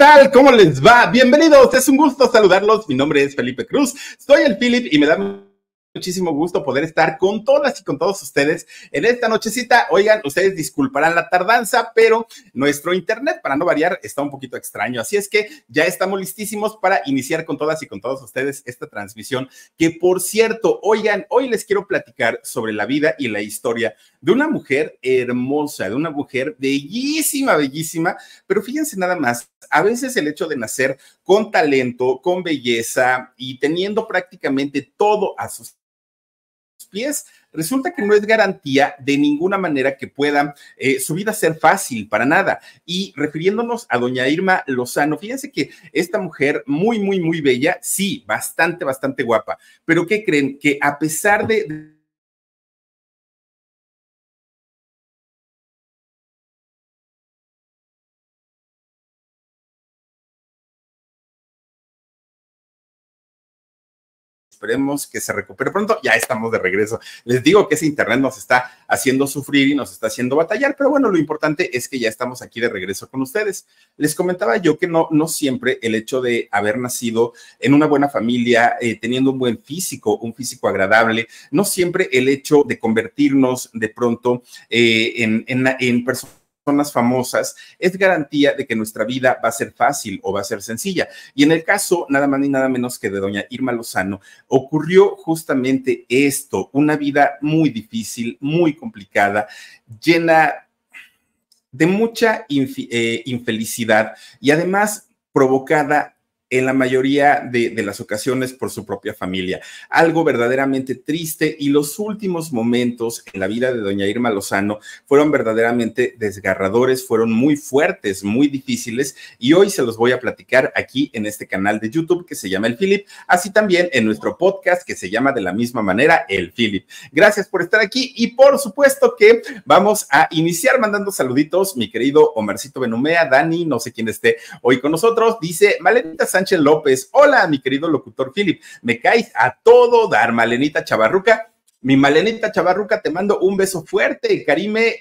tal? ¿Cómo les va? Bienvenidos, es un gusto saludarlos. Mi nombre es Felipe Cruz, soy el Filip y me da muchísimo gusto poder estar con todas y con todos ustedes en esta nochecita. Oigan, ustedes disculparán la tardanza, pero nuestro internet, para no variar, está un poquito extraño. Así es que ya estamos listísimos para iniciar con todas y con todos ustedes esta transmisión. Que por cierto, oigan, hoy les quiero platicar sobre la vida y la historia de una mujer hermosa, de una mujer bellísima, bellísima, pero fíjense nada más, a veces el hecho de nacer con talento, con belleza y teniendo prácticamente todo a sus pies, resulta que no es garantía de ninguna manera que pueda su vida ser fácil, para nada. Y refiriéndonos a doña Irma Lozano, fíjense que esta mujer muy, muy, muy bella, sí, bastante, bastante guapa, pero ¿qué creen? Que a pesar de esperemos que se recupere pronto, ya estamos de regreso. Les digo que ese internet nos está haciendo sufrir y nos está haciendo batallar, pero bueno, lo importante es que ya estamos aquí de regreso con ustedes. Les comentaba yo que no siempre el hecho de haber nacido en una buena familia, teniendo un físico agradable, no siempre el hecho de convertirnos de pronto en personas famosas es garantía de que nuestra vida va a ser fácil o va a ser sencilla. Y en el caso, nada más ni nada menos que de doña Irma Lozano, ocurrió justamente esto, una vida muy difícil, muy complicada, llena de mucha infelicidad y además provocada en la mayoría de las ocasiones por su propia familia. Algo verdaderamente triste, y los últimos momentos en la vida de doña Irma Lozano fueron verdaderamente desgarradores, fueron muy fuertes, muy difíciles, y hoy se los voy a platicar aquí en este canal de YouTube que se llama El Filip, así también en nuestro podcast que se llama de la misma manera El Filip. Gracias por estar aquí y por supuesto que vamos a iniciar mandando saluditos. Mi querido Omarcito Benumea, Dani, no sé quién esté hoy con nosotros, dice Malenita Sánchez López, hola mi querido locutor Filip, me caes a todo dar, Malenita Chavarruca, mi Malenita Chavarruca, te mando un beso fuerte. Karime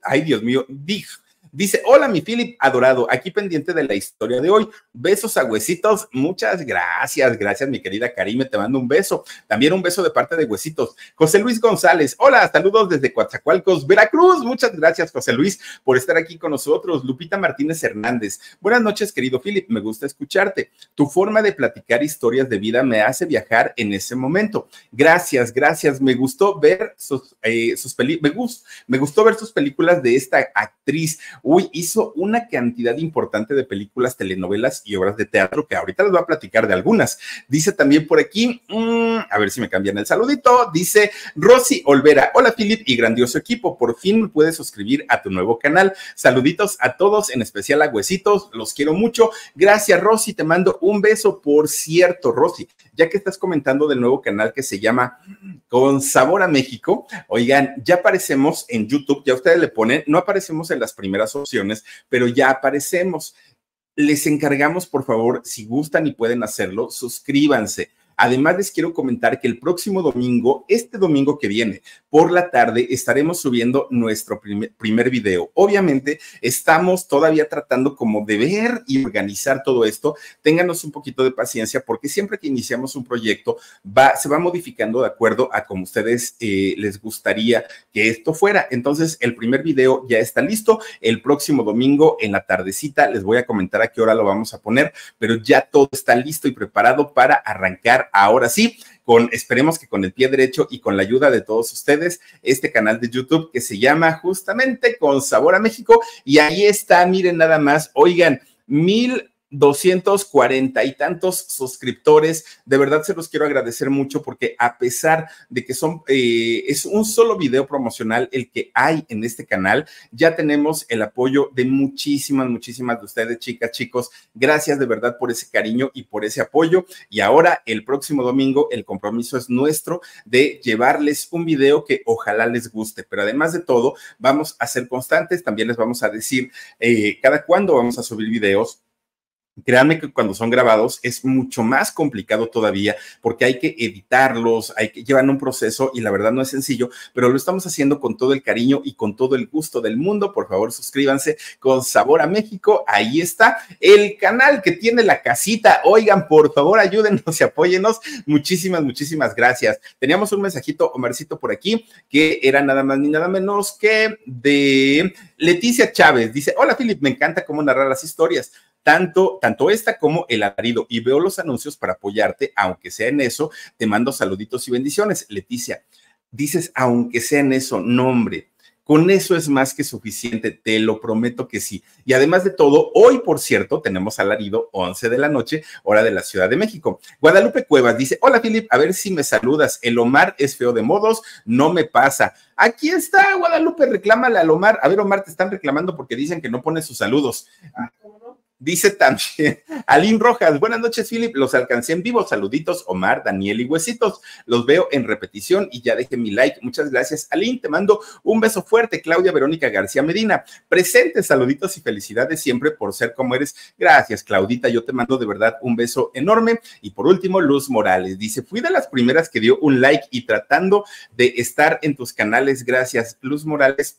ay Dios mío, Dig, dice, hola mi Filip adorado, aquí pendiente de la historia de hoy, besos a Huesitos, muchas gracias, gracias mi querida Karime, te mando un beso, también un beso de parte de Huesitos. José Luis González, hola, saludos desde Coatzacoalcos, Veracruz, muchas gracias José Luis por estar aquí con nosotros. Lupita Martínez Hernández, buenas noches querido Filip, me gusta escucharte, tu forma de platicar historias de vida me hace viajar en ese momento, gracias, gracias, me gustó ver sus películas de esta actriz. Uy, hizo una cantidad importante de películas, telenovelas y obras de teatro que ahorita les voy a platicar de algunas. Dice también por aquí, a ver si me cambian el saludito, dice Rosy Olvera, hola Filip y grandioso equipo, por fin me puedes suscribir a tu nuevo canal, saluditos a todos, en especial a Huesitos, los quiero mucho, gracias Rosy, te mando un beso. Por cierto Rosy, ya que estás comentando del nuevo canal que se llama Con Sabor a México, oigan, ya aparecemos en YouTube, ya ustedes le ponen, no aparecemos en las primeras opciones, pero ya aparecemos. Les encargamos, por favor, si gustan y pueden hacerlo, suscríbanse. Además, les quiero comentar que el próximo domingo, este domingo que viene, por la tarde, estaremos subiendo nuestro primer video. Obviamente, estamos todavía tratando como de ver y organizar todo esto. Ténganos un poquito de paciencia porque siempre que iniciamos un proyecto, se va modificando de acuerdo a como ustedes les gustaría que esto fuera. Entonces, el primer video ya está listo. El próximo domingo en la tardecita, les voy a comentar a qué hora lo vamos a poner, pero ya todo está listo y preparado para arrancar. Ahora sí, esperemos que con el pie derecho y con la ayuda de todos ustedes, este canal de YouTube que se llama justamente Con Sabor a México, y ahí está, miren nada más, oigan, 1240 y tantos suscriptores, de verdad se los quiero agradecer mucho porque a pesar de que es un solo video promocional el que hay en este canal, ya tenemos el apoyo de muchísimas, muchísimas de ustedes, chicas, chicos, gracias de verdad por ese cariño y por ese apoyo. Y ahora el próximo domingo el compromiso es nuestro de llevarles un video que ojalá les guste, pero además de todo vamos a ser constantes, también les vamos a decir cada cuándo vamos a subir videos, Créanme que cuando son grabados es mucho más complicado todavía, porque hay que editarlos, hay que llevar un proceso y la verdad no es sencillo, pero lo estamos haciendo con todo el cariño y con todo el gusto del mundo. Por favor, suscríbanse con Sabor a México. Ahí está el canal que tiene la casita. Oigan, por favor, ayúdennos y apóyennos. Muchísimas, muchísimas gracias. Teníamos un mensajito, Omarcito, por aquí, que era nada más ni nada menos que de Leticia Chávez. Dice, hola, Filip, me encanta cómo narrar las historias. Tanto esta como el Alarido, y veo los anuncios para apoyarte, aunque sea en eso, te mando saluditos y bendiciones. Leticia, dices, aunque sea en eso, no, hombre, con eso es más que suficiente, te lo prometo que sí. Y además de todo, hoy, por cierto, tenemos Alarido, 11 de la noche, hora de la Ciudad de México. Guadalupe Cuevas dice, hola, Filip, a ver si me saludas, el Omar es feo de modos, no me pasa. Aquí está, Guadalupe, reclámale al Omar. A ver, Omar, te están reclamando porque dicen que no pone sus saludos. Dice también Alín Rojas, buenas noches, Filip, los alcancé en vivo, saluditos, Omar, Daniel y Huesitos, los veo en repetición y ya dejé mi like, muchas gracias, Alín, te mando un beso fuerte. Claudia Verónica García Medina, presente, saluditos y felicidades siempre por ser como eres. Gracias, Claudita, yo te mando de verdad un beso enorme. Y por último, Luz Morales dice, fui de las primeras que dio un like y tratando de estar en tus canales, gracias, Luz Morales.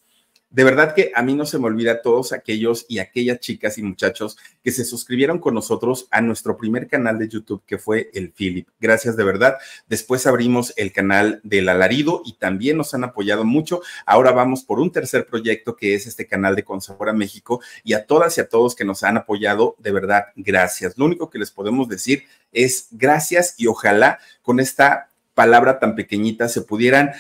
De verdad que a mí no se me olvida a todos aquellos y aquellas chicas y muchachos que se suscribieron con nosotros a nuestro primer canal de YouTube, que fue El Filip. Gracias, de verdad. Después abrimos el canal del Alarido y también nos han apoyado mucho. Ahora vamos por un tercer proyecto, que es este canal de Con Sabor a México, y a todas y a todos que nos han apoyado, de verdad, gracias. Lo único que les podemos decir es gracias, y ojalá con esta palabra tan pequeñita se pudieran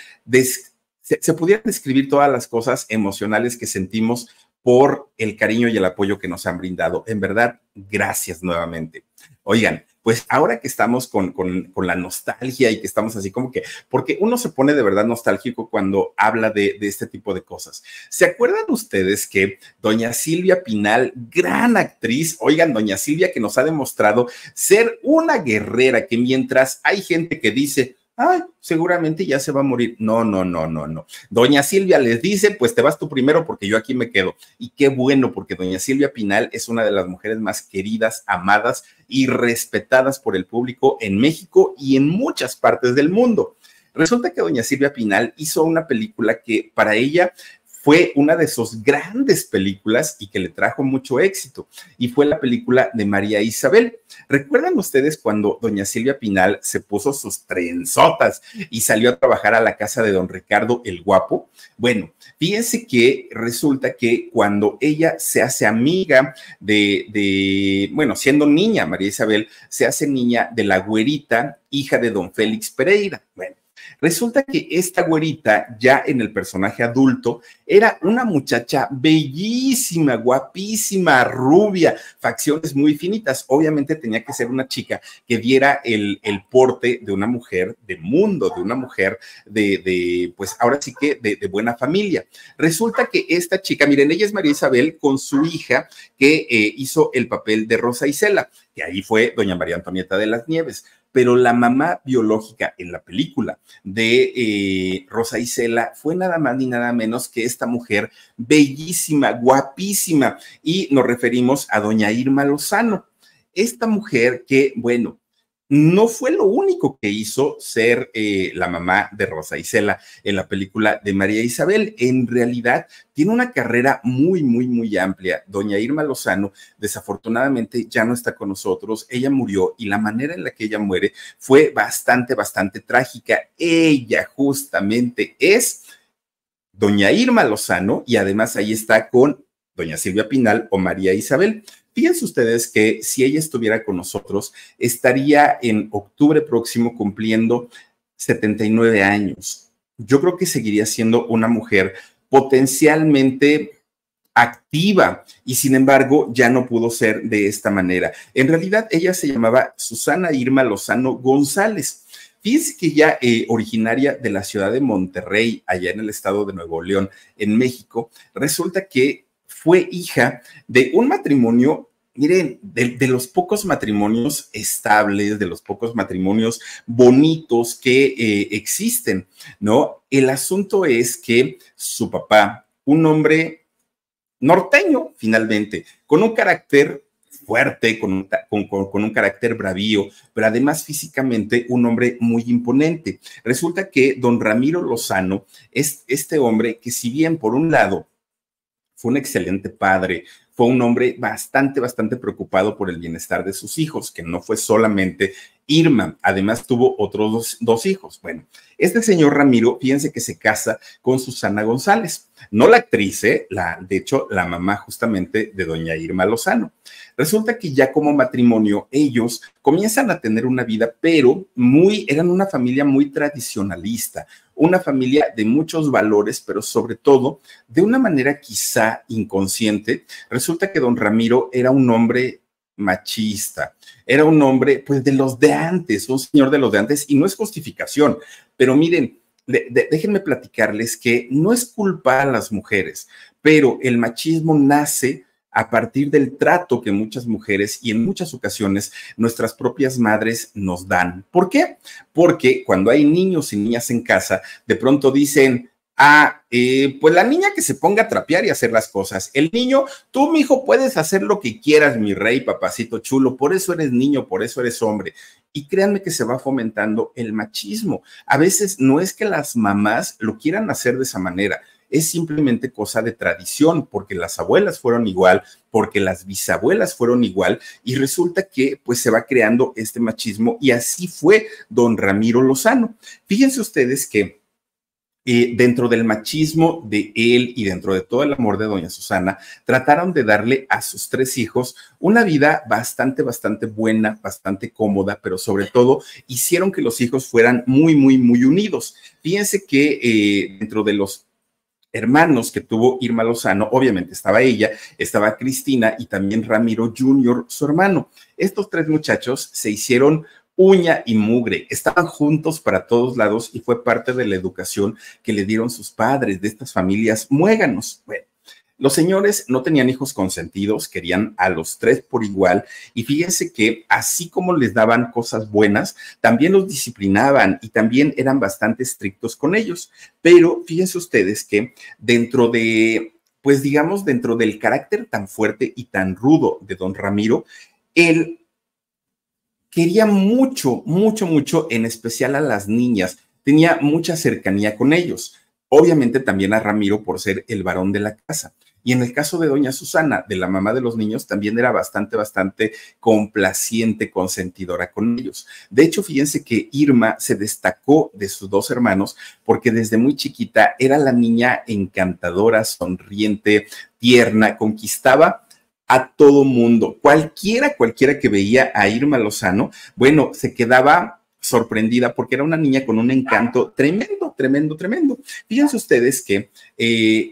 se pudieran describir todas las cosas emocionales que sentimos por el cariño y el apoyo que nos han brindado. En verdad, gracias nuevamente. Oigan, pues ahora que estamos con la nostalgia y que estamos así como que, porque uno se pone de verdad nostálgico cuando habla de este tipo de cosas. ¿Se acuerdan ustedes que doña Silvia Pinal, gran actriz, oigan, doña Silvia, que nos ha demostrado ser una guerrera, que mientras hay gente que dice, ay, seguramente ya se va a morir. No, no, no, no, no. Doña Silvia les dice, pues te vas tú primero porque yo aquí me quedo. Y qué bueno, porque doña Silvia Pinal es una de las mujeres más queridas, amadas y respetadas por el público en México y en muchas partes del mundo. Resulta que doña Silvia Pinal hizo una película que para ella fue una de sus grandes películas y que le trajo mucho éxito, y fue la película de María Isabel. ¿Recuerdan ustedes cuando doña Silvia Pinal se puso sus trenzotas y salió a trabajar a la casa de don Ricardo el Guapo? Bueno, fíjense que resulta que cuando ella se hace amiga bueno, siendo niña, María Isabel se hace niña de la güerita, hija de don Félix Pereira. Bueno, resulta que esta güerita, ya en el personaje adulto, era una muchacha bellísima, guapísima, rubia, facciones muy finitas. Obviamente tenía que ser una chica que diera el porte de una mujer de mundo, de una mujer pues ahora sí que de buena familia. Resulta que esta chica, miren, ella es María Isabel con su hija, que hizo el papel de Rosa Isela, que ahí fue doña María Antonieta de las Nieves. Pero la mamá biológica en la película de Rosa Isela fue nada más ni nada menos que esta mujer bellísima, guapísima, y nos referimos a doña Irma Lozano. Esta mujer que, bueno, no fue lo único que hizo ser la mamá de Rosa Isela en la película de María Isabel. En realidad, tiene una carrera muy, muy, muy amplia. Doña Irma Lozano, desafortunadamente, ya no está con nosotros. Ella murió, y la manera en la que ella muere fue bastante, bastante trágica. Ella justamente es doña Irma Lozano, y además ahí está con doña Silvia Pinal o María Isabel. Fíjense ustedes que si ella estuviera con nosotros, estaría en octubre próximo cumpliendo 79 años. Yo creo que seguiría siendo una mujer potencialmente activa, y sin embargo ya no pudo ser de esta manera. En realidad ella se llamaba Susana Irma Lozano González. Fíjense que ella, originaria de la ciudad de Monterrey, allá en el estado de Nuevo León, en México, resulta que fue hija de un matrimonio, miren, de los pocos matrimonios estables, de los pocos matrimonios bonitos que existen, ¿no? El asunto es que su papá, un hombre norteño, finalmente, con un carácter fuerte, con un carácter bravío, pero además físicamente un hombre muy imponente. Resulta que don Ramiro Lozano es este hombre que, si bien por un lado fue un excelente padre, fue un hombre bastante preocupado por el bienestar de sus hijos, que no fue solamente Irma, además tuvo otros dos hijos. Bueno, este señor Ramiro, fíjense que se casa con Susana González, no la actriz, de hecho la mamá justamente de doña Irma Lozano. Resulta que ya como matrimonio ellos comienzan a tener una vida, pero eran una familia muy tradicionalista, una familia de muchos valores, pero sobre todo de una manera quizá inconsciente. Resulta que don Ramiro era un hombre machista, era un hombre pues de los de antes, un señor de los de antes, y no es justificación, pero miren, déjenme platicarles que no es culpa a las mujeres, pero el machismo nace a partir del trato que muchas mujeres y en muchas ocasiones nuestras propias madres nos dan. ¿Por qué? Porque cuando hay niños y niñas en casa, de pronto dicen, pues la niña que se ponga a trapear y hacer las cosas. El niño, tú, mijo, puedes hacer lo que quieras, mi rey, papacito chulo, por eso eres niño, por eso eres hombre. Y créanme que se va fomentando el machismo. A veces no es que las mamás lo quieran hacer de esa manera, es simplemente cosa de tradición, porque las abuelas fueron igual, porque las bisabuelas fueron igual, y resulta que pues se va creando este machismo, y así fue don Ramiro Lozano. Fíjense ustedes que dentro del machismo de él y dentro de todo el amor de doña Susana, trataron de darle a sus tres hijos una vida bastante buena, bastante cómoda, pero sobre todo hicieron que los hijos fueran muy unidos. Fíjense que dentro de los hermanos que tuvo Irma Lozano, obviamente estaba ella, estaba Cristina y también Ramiro Jr., su hermano. Estos tres muchachos se hicieron uña y mugre, estaban juntos para todos lados y fue parte de la educación que le dieron sus padres, de estas familias muéganos. Bueno, los señores no tenían hijos consentidos, querían a los tres por igual, y fíjense que así como les daban cosas buenas, también los disciplinaban y también eran bastante estrictos con ellos. Pero fíjense ustedes que dentro de, pues digamos, dentro del carácter tan fuerte y tan rudo de don Ramiro, él quería mucho, en especial a las niñas, tenía mucha cercanía con ellos. Obviamente también a Ramiro por ser el varón de la casa. Y en el caso de doña Susana, de la mamá de los niños, también era bastante complaciente, consentidora con ellos. De hecho, fíjense que Irma se destacó de sus dos hermanos porque desde muy chiquita era la niña encantadora, sonriente, tierna, conquistaba a todo mundo. Cualquiera que veía a Irma Lozano, bueno, se quedaba sorprendida porque era una niña con un encanto tremendo. Fíjense ustedes que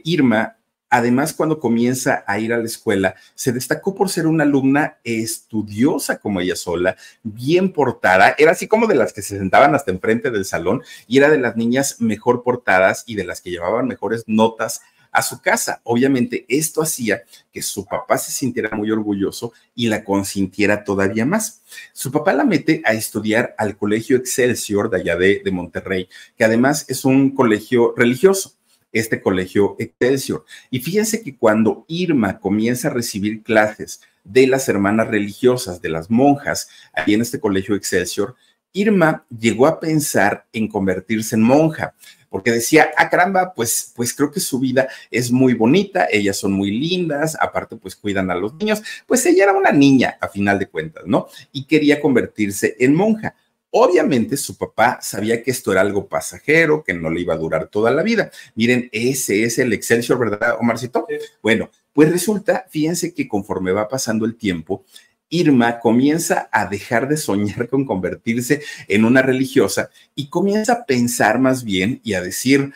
Irma, además, cuando comienza a ir a la escuela, se destacó por ser una alumna estudiosa como ella sola, bien portada, era así como de las que se sentaban hasta enfrente del salón y era de las niñas mejor portadas y de las que llevaban mejores notas a su casa. Obviamente esto hacía que su papá se sintiera muy orgulloso y la consintiera todavía más. Su papá la mete a estudiar al Colegio Excelsior de allá de Monterrey, que además es un colegio religioso, este Colegio Excelsior. Y fíjense que cuando Irma comienza a recibir clases de las hermanas religiosas, de las monjas, ahí en este Colegio Excelsior, Irma llegó a pensar en convertirse en monja, porque decía, caramba, pues creo que su vida es muy bonita, ellas son muy lindas, aparte pues cuidan a los niños, pues ella era una niña a final de cuentas, ¿no? Y quería convertirse en monja. Obviamente su papá sabía que esto era algo pasajero, que no le iba a durar toda la vida. Miren, ese es el Excelsior, ¿verdad, Omarcito? Sí. Bueno, pues resulta, fíjense que conforme va pasando el tiempo, Irma comienza a dejar de soñar con convertirse en una religiosa y comienza a pensar más bien y a decir,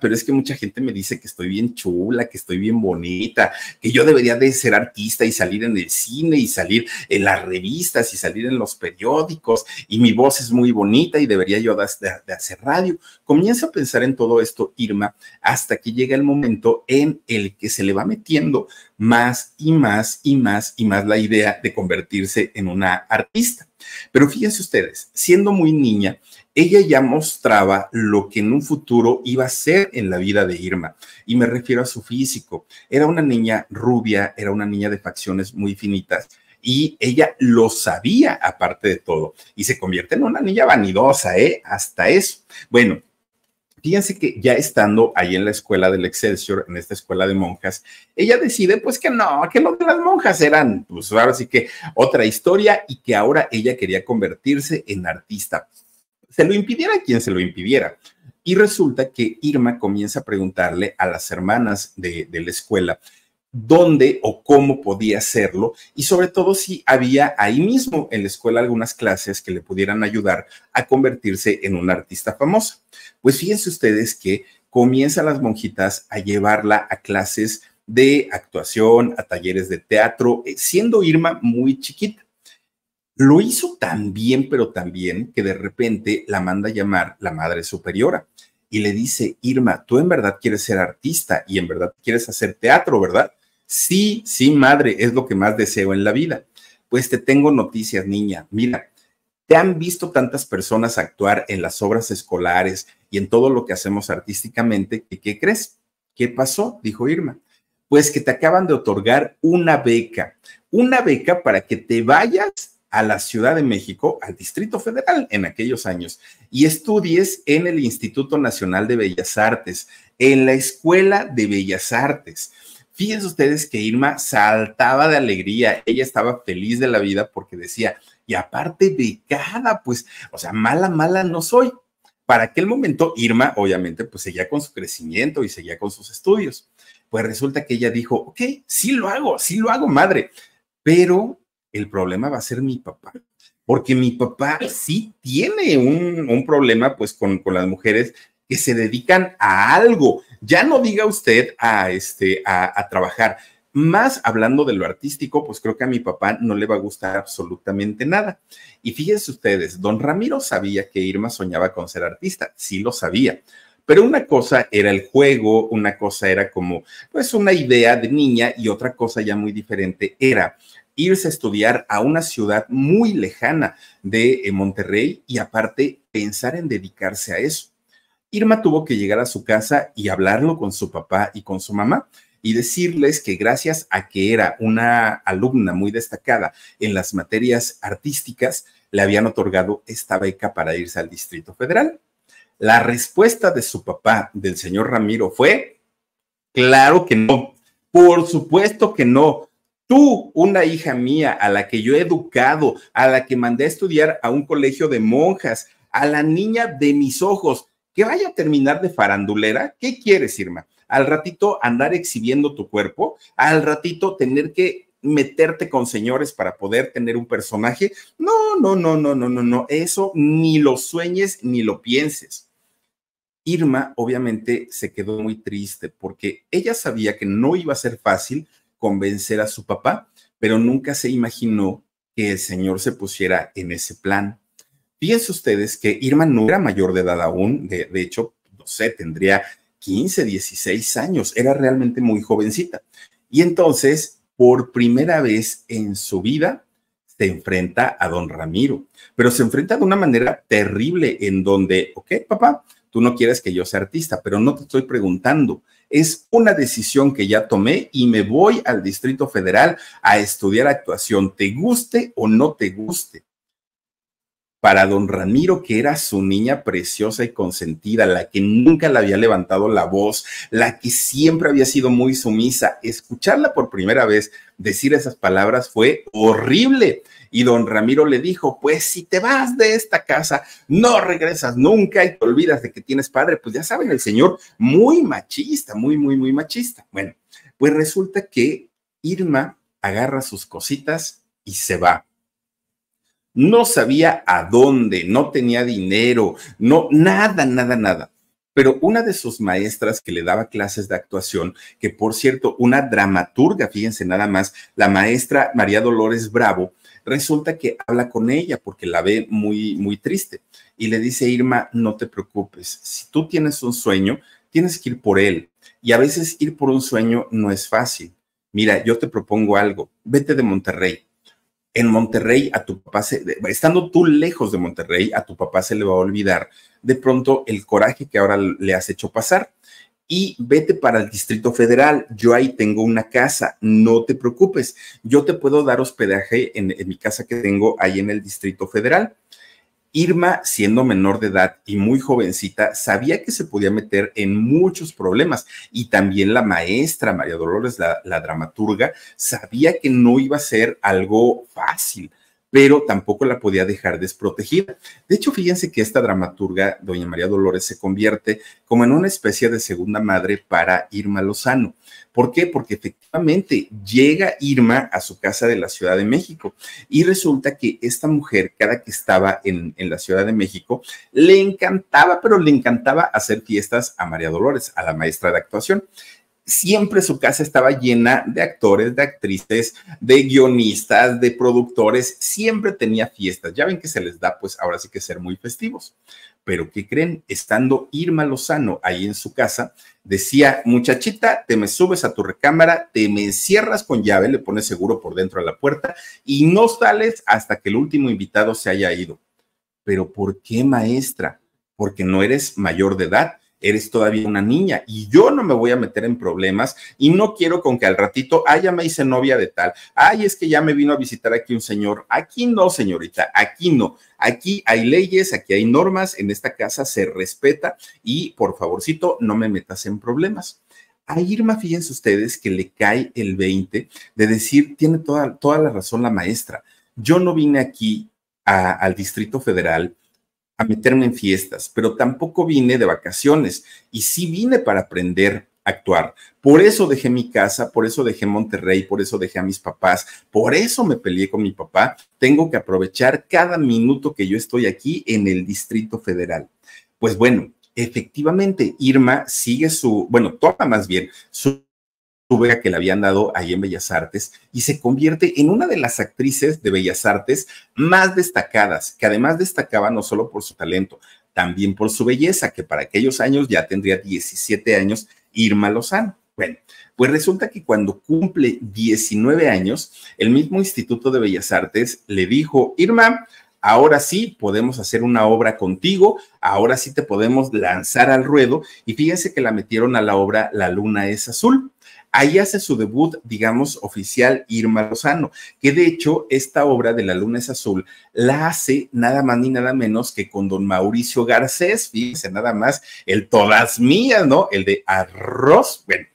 pero es que mucha gente me dice que estoy bien chula, que estoy bien bonita, que yo debería de ser artista y salir en el cine y salir en las revistas y salir en los periódicos y mi voz es muy bonita y debería yo de hacer radio. Comienza a pensar en todo esto Irma hasta que llega el momento en el que se le va metiendo más y más la idea de convertirse en una artista. Pero fíjense ustedes, siendo muy niña, ella ya mostraba lo que en un futuro iba a ser en la vida de Irma, y me refiero a su físico. Era una niña rubia, era una niña de facciones muy finitas, y ella lo sabía aparte de todo, y se convierte en una niña vanidosa, hasta eso. Bueno, fíjense que ya estando ahí en la escuela del Excelsior, en esta escuela de monjas, ella decide pues que no, que lo de las monjas eran, pues ahora sí que otra historia, y que ahora ella quería convertirse en artista. Se lo impidiera quien se lo impidiera. Y resulta que Irma comienza a preguntarle a las hermanas de la escuela dónde o cómo podía hacerlo, y sobre todo si había ahí mismo en la escuela algunas clases que le pudieran ayudar a convertirse en una artista famosa. Pues fíjense ustedes que comienzan las monjitas a llevarla a clases de actuación, a talleres de teatro, siendo Irma muy chiquita. Lo hizo tan bien, pero tan bien, que de repente la manda a llamar la madre superiora y le dice: Irma, tú en verdad quieres ser artista y en verdad quieres hacer teatro, ¿verdad? Sí, sí, madre, es lo que más deseo en la vida. Pues te tengo noticias, niña. Mira, te han visto tantas personas actuar en las obras escolares y en todo lo que hacemos artísticamente, que ¿qué crees? ¿Qué pasó?, dijo Irma. Pues que te acaban de otorgar una beca para que te vayas a la Ciudad de México, al Distrito Federal en aquellos años, y estudies en el Instituto Nacional de Bellas Artes, en la Escuela de Bellas Artes. Fíjense ustedes que Irma saltaba de alegría, ella estaba feliz de la vida porque decía, y aparte becada, pues, o sea, mala, mala no soy. Para aquel momento, Irma, obviamente, pues seguía con su crecimiento y seguía con sus estudios. Pues resulta que ella dijo, ok, sí lo hago, madre, pero el problema va a ser mi papá, porque mi papá sí tiene un problema pues con las mujeres que se dedican a algo, ya no diga usted a trabajar, más hablando de lo artístico, pues creo que a mi papá no le va a gustar absolutamente nada. Y fíjense ustedes, don Ramiro sabía que Irma soñaba con ser artista, sí lo sabía, pero una cosa era el juego, una cosa era como pues una idea de niña, y otra cosa ya muy diferente era irse a estudiar a una ciudad muy lejana de Monterrey y aparte pensar en dedicarse a eso. Irma tuvo que llegar a su casa y hablarlo con su papá y con su mamá y decirles que gracias a que era una alumna muy destacada en las materias artísticas, le habían otorgado esta beca para irse al Distrito Federal. La respuesta de su papá, del señor Ramiro, fue: claro que no, por supuesto que no. Tú, una hija mía a la que yo he educado, a la que mandé a estudiar a un colegio de monjas, a la niña de mis ojos, que vaya a terminar de farandulera. ¿Qué quieres, Irma? Al ratito andar exhibiendo tu cuerpo, al ratito tener que meterte con señores para poder tener un personaje. No, no, no, no, no, no, no, eso ni lo sueñes ni lo pienses. Irma obviamente se quedó muy triste porque ella sabía que no iba a ser fácil convencer a su papá, pero nunca se imaginó que el señor se pusiera en ese plan. Fíjense ustedes que Irma no era mayor de edad aún, de hecho, no sé, tendría 15, 16 años, era realmente muy jovencita. Y entonces, por primera vez en su vida, se enfrenta a don Ramiro, pero se enfrenta de una manera terrible en donde, ok, papá, tú no quieres que yo sea artista, pero no te estoy preguntando. Es una decisión que ya tomé y me voy al Distrito Federal a estudiar actuación, te guste o no te guste. Para don Ramiro, que era su niña preciosa y consentida, la que nunca le había levantado la voz, la que siempre había sido muy sumisa, escucharla por primera vez decir esas palabras fue horrible. Y don Ramiro le dijo, pues si te vas de esta casa, no regresas nunca y te olvidas de que tienes padre. Pues ya saben, el señor muy machista, muy machista. Bueno, pues resulta que Irma agarra sus cositas y se va. No sabía a dónde, no tenía dinero, no, nada. Pero una de sus maestras que le daba clases de actuación, que por cierto, una dramaturga, fíjense nada más, la maestra María Dolores Bravo, resulta que habla con ella porque la ve muy triste y le dice, Irma, no te preocupes, si tú tienes un sueño, tienes que ir por él y a veces ir por un sueño no es fácil. Mira, yo te propongo algo, vete de Monterrey, en Monterrey a tu papá, estando tú lejos de Monterrey, a tu papá se le va a olvidar de pronto el coraje que ahora le has hecho pasar. Y vete para el Distrito Federal, yo ahí tengo una casa, no te preocupes, yo te puedo dar hospedaje en mi casa que tengo ahí en el Distrito Federal. Irma, siendo menor de edad y muy jovencita, sabía que se podía meter en muchos problemas, y también la maestra María Dolores, la dramaturga, sabía que no iba a ser algo fácil, pero tampoco la podía dejar desprotegida. De hecho, fíjense que esta dramaturga, doña María Dolores, se convierte como en una especie de segunda madre para Irma Lozano. ¿Por qué? Porque efectivamente llega Irma a su casa de la Ciudad de México y resulta que esta mujer, cada que estaba en la Ciudad de México, le encantaba, pero le encantaba hacer fiestas a María Dolores, a la maestra de actuación. Siempre su casa estaba llena de actores, de actrices, de guionistas, de productores. Siempre tenía fiestas. Ya ven que se les da, pues, ahora sí que ser muy festivos. Pero, ¿qué creen? Estando Irma Lozano ahí en su casa, decía, muchachita, te me subes a tu recámara, te me encierras con llave, le pones seguro por dentro a la puerta y no sales hasta que el último invitado se haya ido. ¿Pero por qué, maestra? Porque no eres mayor de edad. Eres todavía una niña y yo no me voy a meter en problemas y no quiero con que al ratito, ay, ya me hice novia de tal, ay, es que ya me vino a visitar aquí un señor. Aquí no, señorita, aquí no. Aquí hay leyes, aquí hay normas, en esta casa se respeta y por favorcito no me metas en problemas. A Irma, fíjense ustedes que le cae el 20 de decir, tiene toda la razón la maestra. Yo no vine aquí al Distrito Federal a meterme en fiestas, pero tampoco vine de vacaciones y sí vine para aprender a actuar. Por eso dejé mi casa, por eso dejé Monterrey, por eso dejé a mis papás, por eso me peleé con mi papá. Tengo que aprovechar cada minuto que yo estoy aquí en el Distrito Federal. Pues bueno, efectivamente, Irma sigue toma más bien su beca que le habían dado ahí en Bellas Artes y se convierte en una de las actrices de Bellas Artes más destacadas, que además destacaba no solo por su talento, también por su belleza, que para aquellos años ya tendría 17 años Irma Lozano. Bueno, pues resulta que cuando cumple 19 años, el mismo Instituto de Bellas Artes le dijo, Irma, ahora sí podemos hacer una obra contigo, ahora sí te podemos lanzar al ruedo, y fíjense que la metieron a la obra La Luna es Azul. Ahí hace su debut, digamos, oficial Irma Lozano, que de hecho esta obra de La Luna es Azul la hace nada más ni nada menos que con don Mauricio Garcés, fíjense nada más, el Todas Mías, ¿no? El de Arroz. Bueno,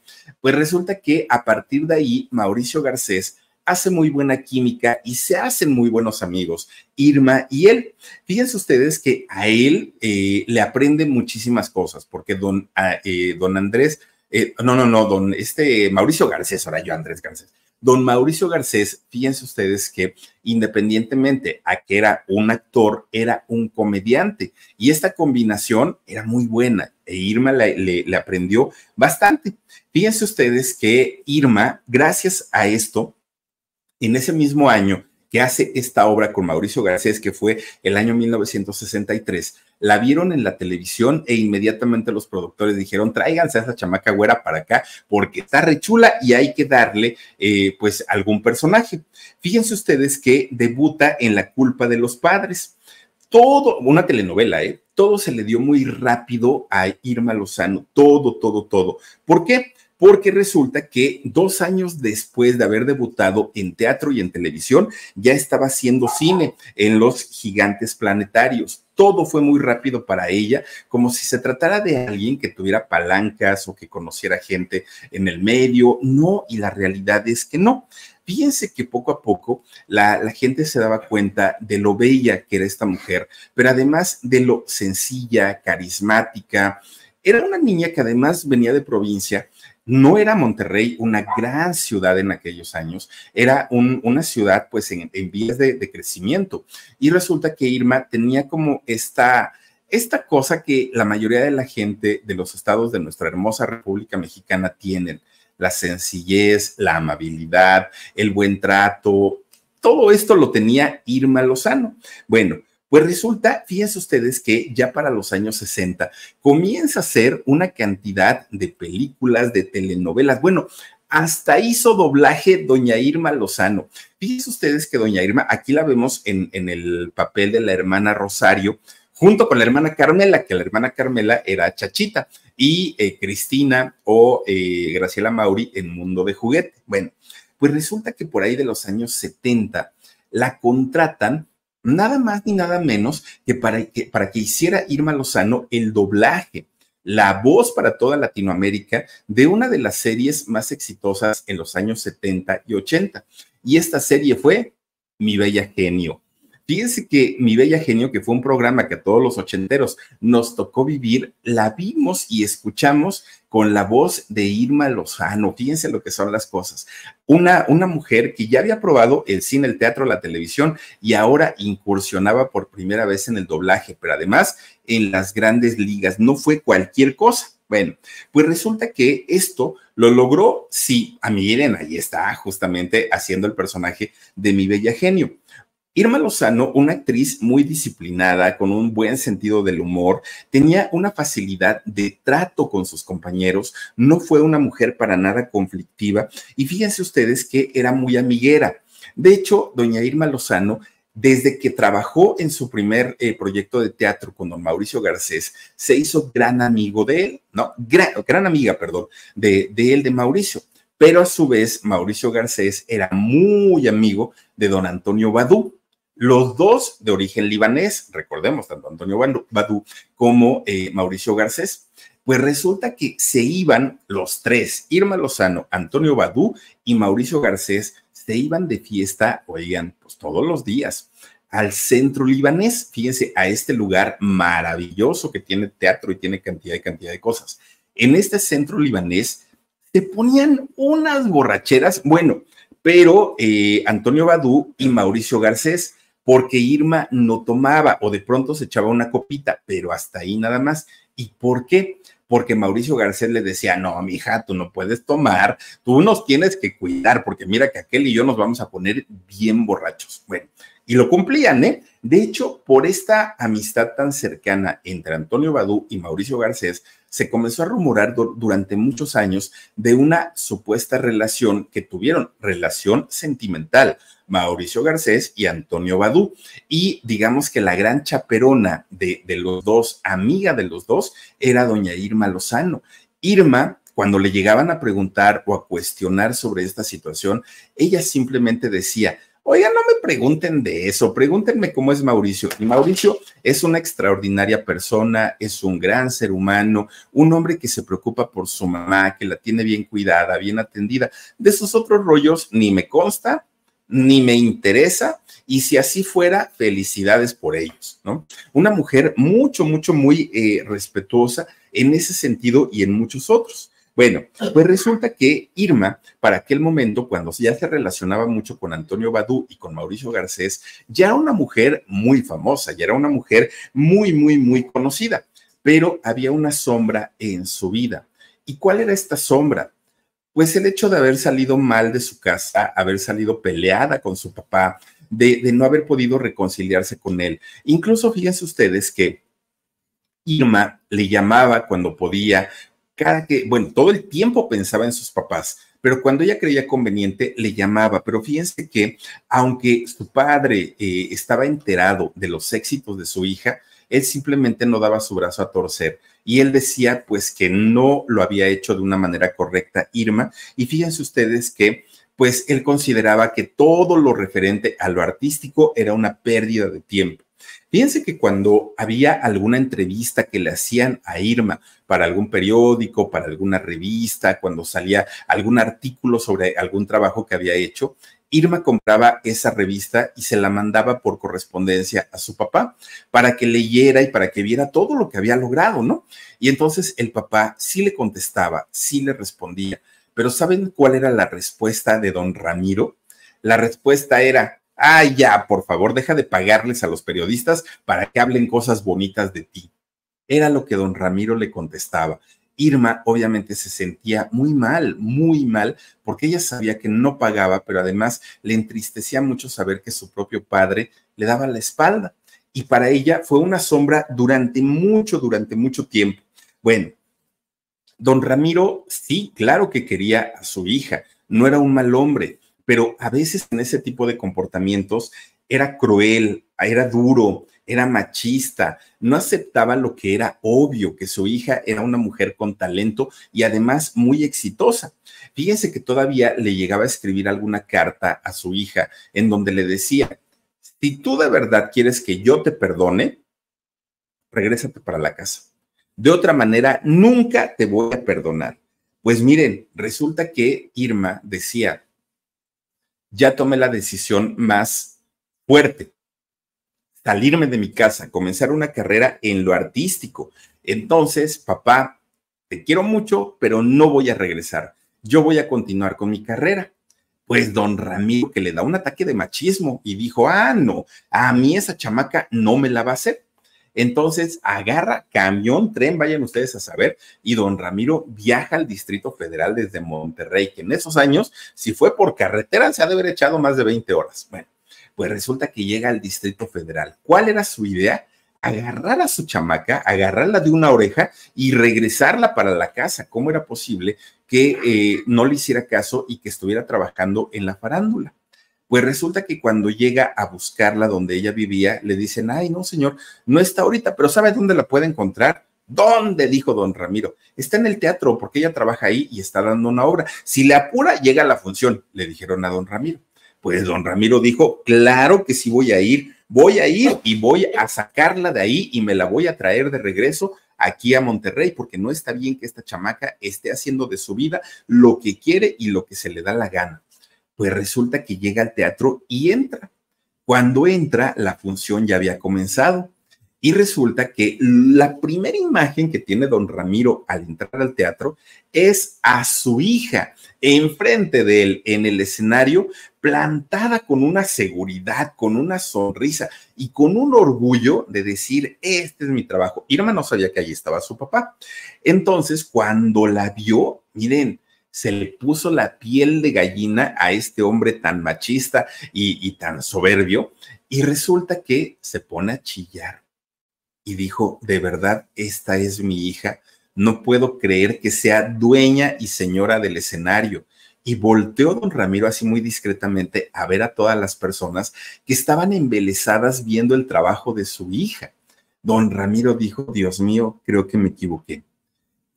pues resulta que a partir de ahí Mauricio Garcés hace muy buena química y se hacen muy buenos amigos, Irma y él. Fíjense ustedes que a él le aprende muchísimas cosas, porque Mauricio Garcés, ahora yo Andrés Garcés. Don Mauricio Garcés, fíjense ustedes que independientemente a que era un actor, era un comediante y esta combinación era muy buena e Irma le aprendió bastante. Fíjense ustedes que Irma, gracias a esto, en ese mismo año que hace esta obra con Mauricio Garcés, que fue el año 1963, la vieron en la televisión e inmediatamente los productores dijeron, tráiganse a esa chamaca güera para acá porque está re chula y hay que darle pues algún personaje. Fíjense ustedes que debuta en La Culpa de los Padres. Todo, una telenovela, todo se le dio muy rápido a Irma Lozano, todo. ¿Por qué? Porque resulta que 2 años después de haber debutado en teatro y en televisión, ya estaba haciendo cine en Los Gigantes Planetarios. Todo fue muy rápido para ella, como si se tratara de alguien que tuviera palancas o que conociera gente en el medio. No, y la realidad es que no. Fíjense que poco a poco la gente se daba cuenta de lo bella que era esta mujer, pero además de lo sencilla, carismática. Era una niña que además venía de provincia. No era Monterrey una gran ciudad en aquellos años, era una ciudad pues en vías de crecimiento y resulta que Irma tenía como esta cosa que la mayoría de la gente de los estados de nuestra hermosa República Mexicana tienen, la sencillez, la amabilidad, el buen trato, todo esto lo tenía Irma Lozano. Bueno, pues resulta, fíjense ustedes que ya para los años 60 comienza a hacer una cantidad de películas, de telenovelas. Bueno, Hasta hizo doblaje doña Irma Lozano. Fíjense ustedes que doña Irma, aquí la vemos en el papel de la hermana Rosario, junto con la hermana Carmela, que la hermana Carmela era Chachita, y Cristina o Graciela Mauri en Mundo de Juguete. Bueno, pues resulta que por ahí de los años 70 la contratan nada más ni nada menos que para que hiciera Irma Lozano el doblaje, la voz para toda Latinoamérica de una de las series más exitosas en los años 70 y 80. Y esta serie fue Mi Bella Genio. Fíjense que Mi Bella Genio, que fue un programa que a todos los ochenteros nos tocó vivir, la vimos y escuchamos con la voz de Irma Lozano. Fíjense lo que son las cosas. Una mujer que ya había probado el cine, el teatro, la televisión y ahora incursionaba por primera vez en el doblaje, pero además en las grandes ligas. No fue cualquier cosa. Bueno, pues resulta que esto lo logró, sí, miren, ahí está justamente haciendo el personaje de Mi Bella Genio. Irma Lozano, una actriz muy disciplinada, con un buen sentido del humor, tenía una facilidad de trato con sus compañeros, no fue una mujer para nada conflictiva y fíjense ustedes que era muy amiguera. De hecho, doña Irma Lozano, desde que trabajó en su primer proyecto de teatro con don Mauricio Garcés, se hizo gran amigo de él, ¿no? Gran amiga, perdón, de él, de Mauricio. Pero a su vez, Mauricio Garcés era muy amigo de don Antonio Badú. Los dos de origen libanés, recordemos, tanto Antonio Badú como Mauricio Garcés, pues resulta que se iban los tres, Irma Lozano, Antonio Badú y Mauricio Garcés, se iban de fiesta, oigan, pues todos los días, al Centro Libanés, fíjense, a este lugar maravilloso que tiene teatro y tiene cantidad de cosas. En este Centro Libanés se ponían unas borracheras, bueno, pero Antonio Badú y Mauricio Garcés, porque Irma no tomaba o de pronto se echaba una copita, pero hasta ahí nada más. ¿Y por qué? Porque Mauricio Garcés le decía, no, mija, tú no puedes tomar, tú nos tienes que cuidar, porque mira que aquel y yo nos vamos a poner bien borrachos. Bueno, y lo cumplían, ¿eh? De hecho, por esta amistad tan cercana entre Antonio Badú y Mauricio Garcés, se comenzó a rumorar durante muchos años de una supuesta relación que tuvieron, relación sentimental, Mauricio Garcés y Antonio Badú, y digamos que la gran chaperona de los dos, amiga de los dos, era doña Irma Lozano. Irma, cuando le llegaban a preguntar o a cuestionar sobre esta situación, ella simplemente decía, oigan, no me pregunten de eso, pregúntenme cómo es Mauricio. Y Mauricio es una extraordinaria persona, es un gran ser humano, un hombre que se preocupa por su mamá, que la tiene bien cuidada, bien atendida. De esos otros rollos ni me consta, ni me interesa, y si así fuera, felicidades por ellos, ¿no? Una mujer muy respetuosa en ese sentido y en muchos otros. Bueno, pues resulta que Irma, para aquel momento, cuando ya se relacionaba mucho con Antonio Badú y con Mauricio Garcés, ya era una mujer muy famosa, ya era una mujer muy conocida, pero había una sombra en su vida. ¿Y cuál era esta sombra? Pues el hecho de haber salido mal de su casa, haber salido peleada con su papá, de no haber podido reconciliarse con él. Incluso fíjense ustedes que Irma le llamaba cuando podía, bueno, todo el tiempo pensaba en sus papás, pero cuando ella creía conveniente le llamaba. Pero fíjense que aunque su padre estaba enterado de los éxitos de su hija, él simplemente no daba su brazo a torcer y él decía pues que no lo había hecho de una manera correcta Irma. Y fíjense ustedes que pues él consideraba que todo lo referente a lo artístico era una pérdida de tiempo. Fíjense que cuando había alguna entrevista que le hacían a Irma para algún periódico, para alguna revista, cuando salía algún artículo sobre algún trabajo que había hecho, Irma compraba esa revista y se la mandaba por correspondencia a su papá para que leyera y para que viera todo lo que había logrado, ¿no? Y entonces el papá sí le contestaba, sí le respondía, pero ¿saben cuál era la respuesta de don Ramiro? La respuesta era, ah, ya, por favor, deja de pagarles a los periodistas para que hablen cosas bonitas de ti. Era lo que don Ramiro le contestaba. Irma obviamente se sentía muy mal, porque ella sabía que no pagaba, pero además le entristecía mucho saber que su propio padre le daba la espalda. Y para ella fue una sombra durante mucho tiempo. Bueno, Don Ramiro, sí, claro que quería a su hija, no era un mal hombre, pero a veces en ese tipo de comportamientos era cruel, era duro, era machista, no aceptaba lo que era obvio, que su hija era una mujer con talento y además muy exitosa. Fíjense que todavía le llegaba a escribir alguna carta a su hija en donde le decía, si tú de verdad quieres que yo te perdone, regrésate para la casa. De otra manera, nunca te voy a perdonar. Pues miren, resulta que Irma decía, ya tomé la decisión más fuerte, salirme de mi casa, comenzar una carrera en lo artístico. Entonces, papá, te quiero mucho, pero no voy a regresar. Yo voy a continuar con mi carrera. Pues don Ramiro, que le da un ataque de machismo y dijo, ah, no, a mí esa chamaca no me la va a hacer. Entonces agarra camión, tren, vayan ustedes a saber, y don Ramiro viaja al Distrito Federal desde Monterrey, que en esos años, si fue por carretera, se ha de haber echado más de 20 horas. Bueno, pues resulta que llega al Distrito Federal. ¿Cuál era su idea? Agarrar a su chamaca, agarrarla de una oreja y regresarla para la casa. ¿Cómo era posible que no le hiciera caso y que estuviera trabajando en la farándula? Pues resulta que cuando llega a buscarla donde ella vivía, le dicen, ay, no, señor, no está ahorita, pero ¿sabe dónde la puede encontrar? ¿Dónde? Dijo don Ramiro. Está en el teatro porque ella trabaja ahí y está dando una obra. Si le apura, llega a la función, le dijeron a don Ramiro. Pues don Ramiro dijo, claro que sí voy a ir y voy a sacarla de ahí y me la voy a traer de regreso aquí a Monterrey, porque no está bien que esta chamaca esté haciendo de su vida lo que quiere y lo que se le da la gana. Pues resulta que llega al teatro y entra. Cuando entra, la función ya había comenzado. Y resulta que la primera imagen que tiene don Ramiro al entrar al teatro es a su hija enfrente de él en el escenario, plantada con una seguridad, con una sonrisa y con un orgullo de decir, este es mi trabajo. Irma no sabía que allí estaba su papá. Entonces, cuando la vio, miren, se le puso la piel de gallina a este hombre tan machista y tan soberbio, y resulta que se pone a chillar y dijo, de verdad, esta es mi hija, no puedo creer que sea dueña y señora del escenario. Y volteó don Ramiro así muy discretamente a ver a todas las personas que estaban embelesadas viendo el trabajo de su hija. Don Ramiro dijo, Dios mío, creo que me equivoqué.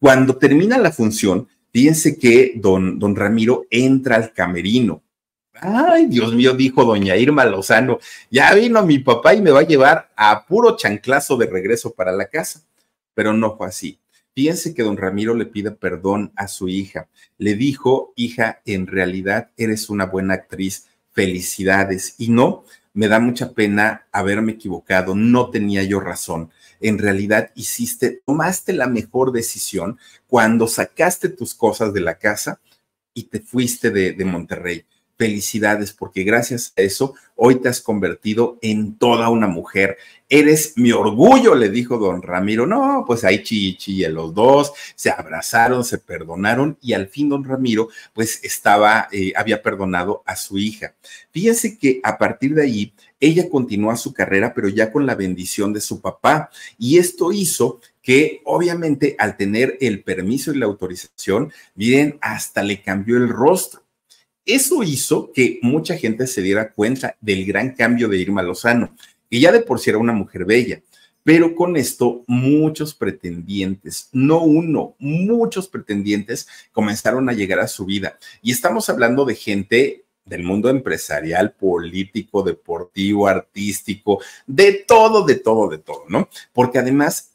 Cuando termina la función, fíjense que don Ramiro entra al camerino. Ay, Dios mío, dijo doña Irma Lozano, ya vino mi papá y me va a llevar a puro chanclazo de regreso para la casa. Pero no fue así. Fíjense que don Ramiro le pide perdón a su hija. Le dijo, hija, en realidad eres una buena actriz, felicidades. Y no, me da mucha pena haberme equivocado, no tenía yo razón. En realidad tomaste la mejor decisión cuando sacaste tus cosas de la casa y te fuiste de Monterrey. Felicidades, porque gracias a eso hoy te has convertido en toda una mujer. Eres mi orgullo, le dijo don Ramiro. No, pues ahí chille los dos, se abrazaron, se perdonaron y al fin don Ramiro pues había perdonado a su hija. Fíjense que a partir de ahí ella continúa su carrera, pero ya con la bendición de su papá, y esto hizo que obviamente al tener el permiso y la autorización, miren, hasta le cambió el rostro. Eso hizo que mucha gente se diera cuenta del gran cambio de Irma Lozano, que ya de por sí era una mujer bella, pero con esto muchos pretendientes, no uno, muchos pretendientes comenzaron a llegar a su vida. Y estamos hablando de gente del mundo empresarial, político, deportivo, artístico, de todo, ¿no? Porque además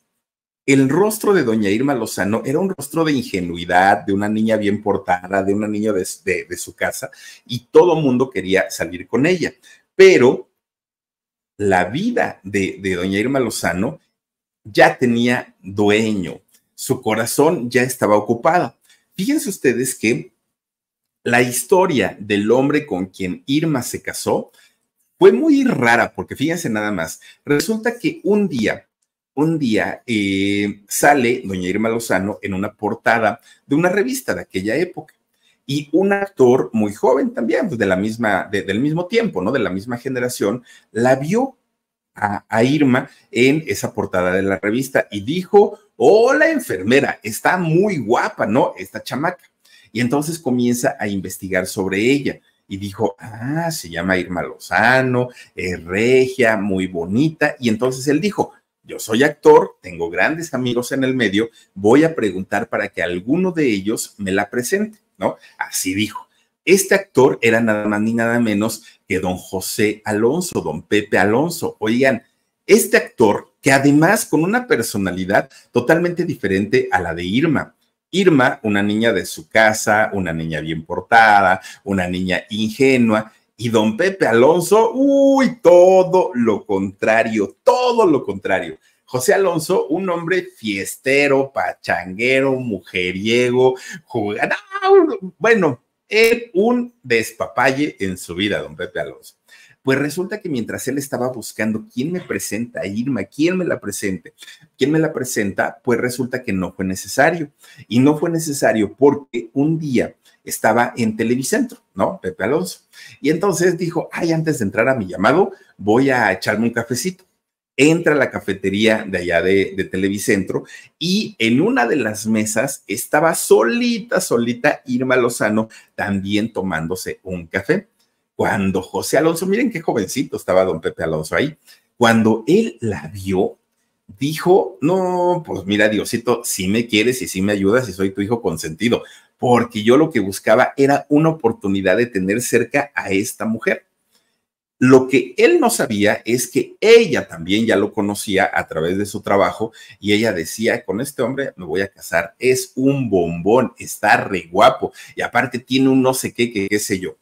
el rostro de doña Irma Lozano era un rostro de ingenuidad, de una niña bien portada, de una niña de su casa, y todo mundo quería salir con ella. Pero la vida de doña Irma Lozano ya tenía dueño, su corazón ya estaba ocupado. Fíjense ustedes que la historia del hombre con quien Irma se casó fue muy rara, porque fíjense nada más, resulta que un día sale doña Irma Lozano en una portada de una revista de aquella época y un actor muy joven también, pues del mismo tiempo, ¿no? De la misma generación, la vio a Irma en esa portada de la revista y dijo, hola enfermera, está muy guapa, ¿no? Esta chamaca. Y entonces comienza a investigar sobre ella y dijo, ah, se llama Irma Lozano, es regia, muy bonita. Y entonces él dijo, yo soy actor, tengo grandes amigos en el medio, voy a preguntar para que alguno de ellos me la presente, ¿no? Así dijo. Este actor era nada más ni nada menos que don José Alonso, don Pepe Alonso. Oigan, este actor que además con una personalidad totalmente diferente a la de Irma. Irma, una niña de su casa, una niña bien portada, una niña ingenua, y don Pepe Alonso, uy, todo lo contrario, todo lo contrario. José Alonso, un hombre fiestero, pachanguero, mujeriego, jugador, bueno, un despapalle en su vida, don Pepe Alonso. Pues resulta que mientras él estaba buscando quién me presenta a Irma, quién me la presenta, pues resulta que no fue necesario. Y no fue necesario porque un día estaba en Televicentro, ¿no? Pepe Alonso. Y entonces dijo, ay, antes de entrar a mi llamado, voy a echarme un cafecito. Entra a la cafetería de allá de Televicentro y en una de las mesas estaba solita Irma Lozano también tomándose un café. Cuando José Alonso, miren qué jovencito estaba don Pepe Alonso ahí, cuando él la vio, dijo, no, pues mira, Diosito, si me quieres y si me ayudas y soy tu hijo consentido, porque yo lo que buscaba era una oportunidad de tener cerca a esta mujer. Lo que él no sabía es que ella también ya lo conocía a través de su trabajo y ella decía, con este hombre me voy a casar, es un bombón, está re guapo y aparte tiene un no sé qué, qué sé yo.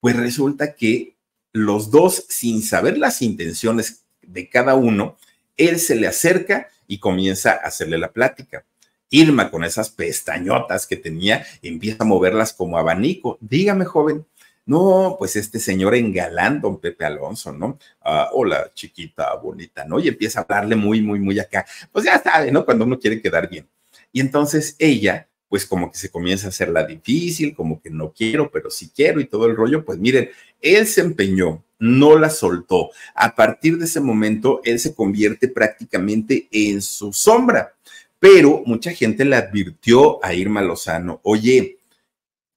Pues resulta que los dos, sin saber las intenciones de cada uno, él se le acerca y comienza a hacerle la plática. Irma, con esas pestañotas que tenía, empieza a moverlas como abanico. Dígame, joven. No, pues este señor engalán, don Pepe Alonso, ¿no? Ah, hola, chiquita, bonita, ¿no? Y empieza a hablarle muy acá. Pues ya sabe, ¿no? Cuando uno quiere quedar bien. Y entonces ella, pues como que se comienza a hacerla difícil, como que no quiero, pero sí quiero y todo el rollo. Pues miren, él se empeñó, no la soltó. A partir de ese momento, él se convierte prácticamente en su sombra. Pero mucha gente le advirtió a Irma Lozano, oye,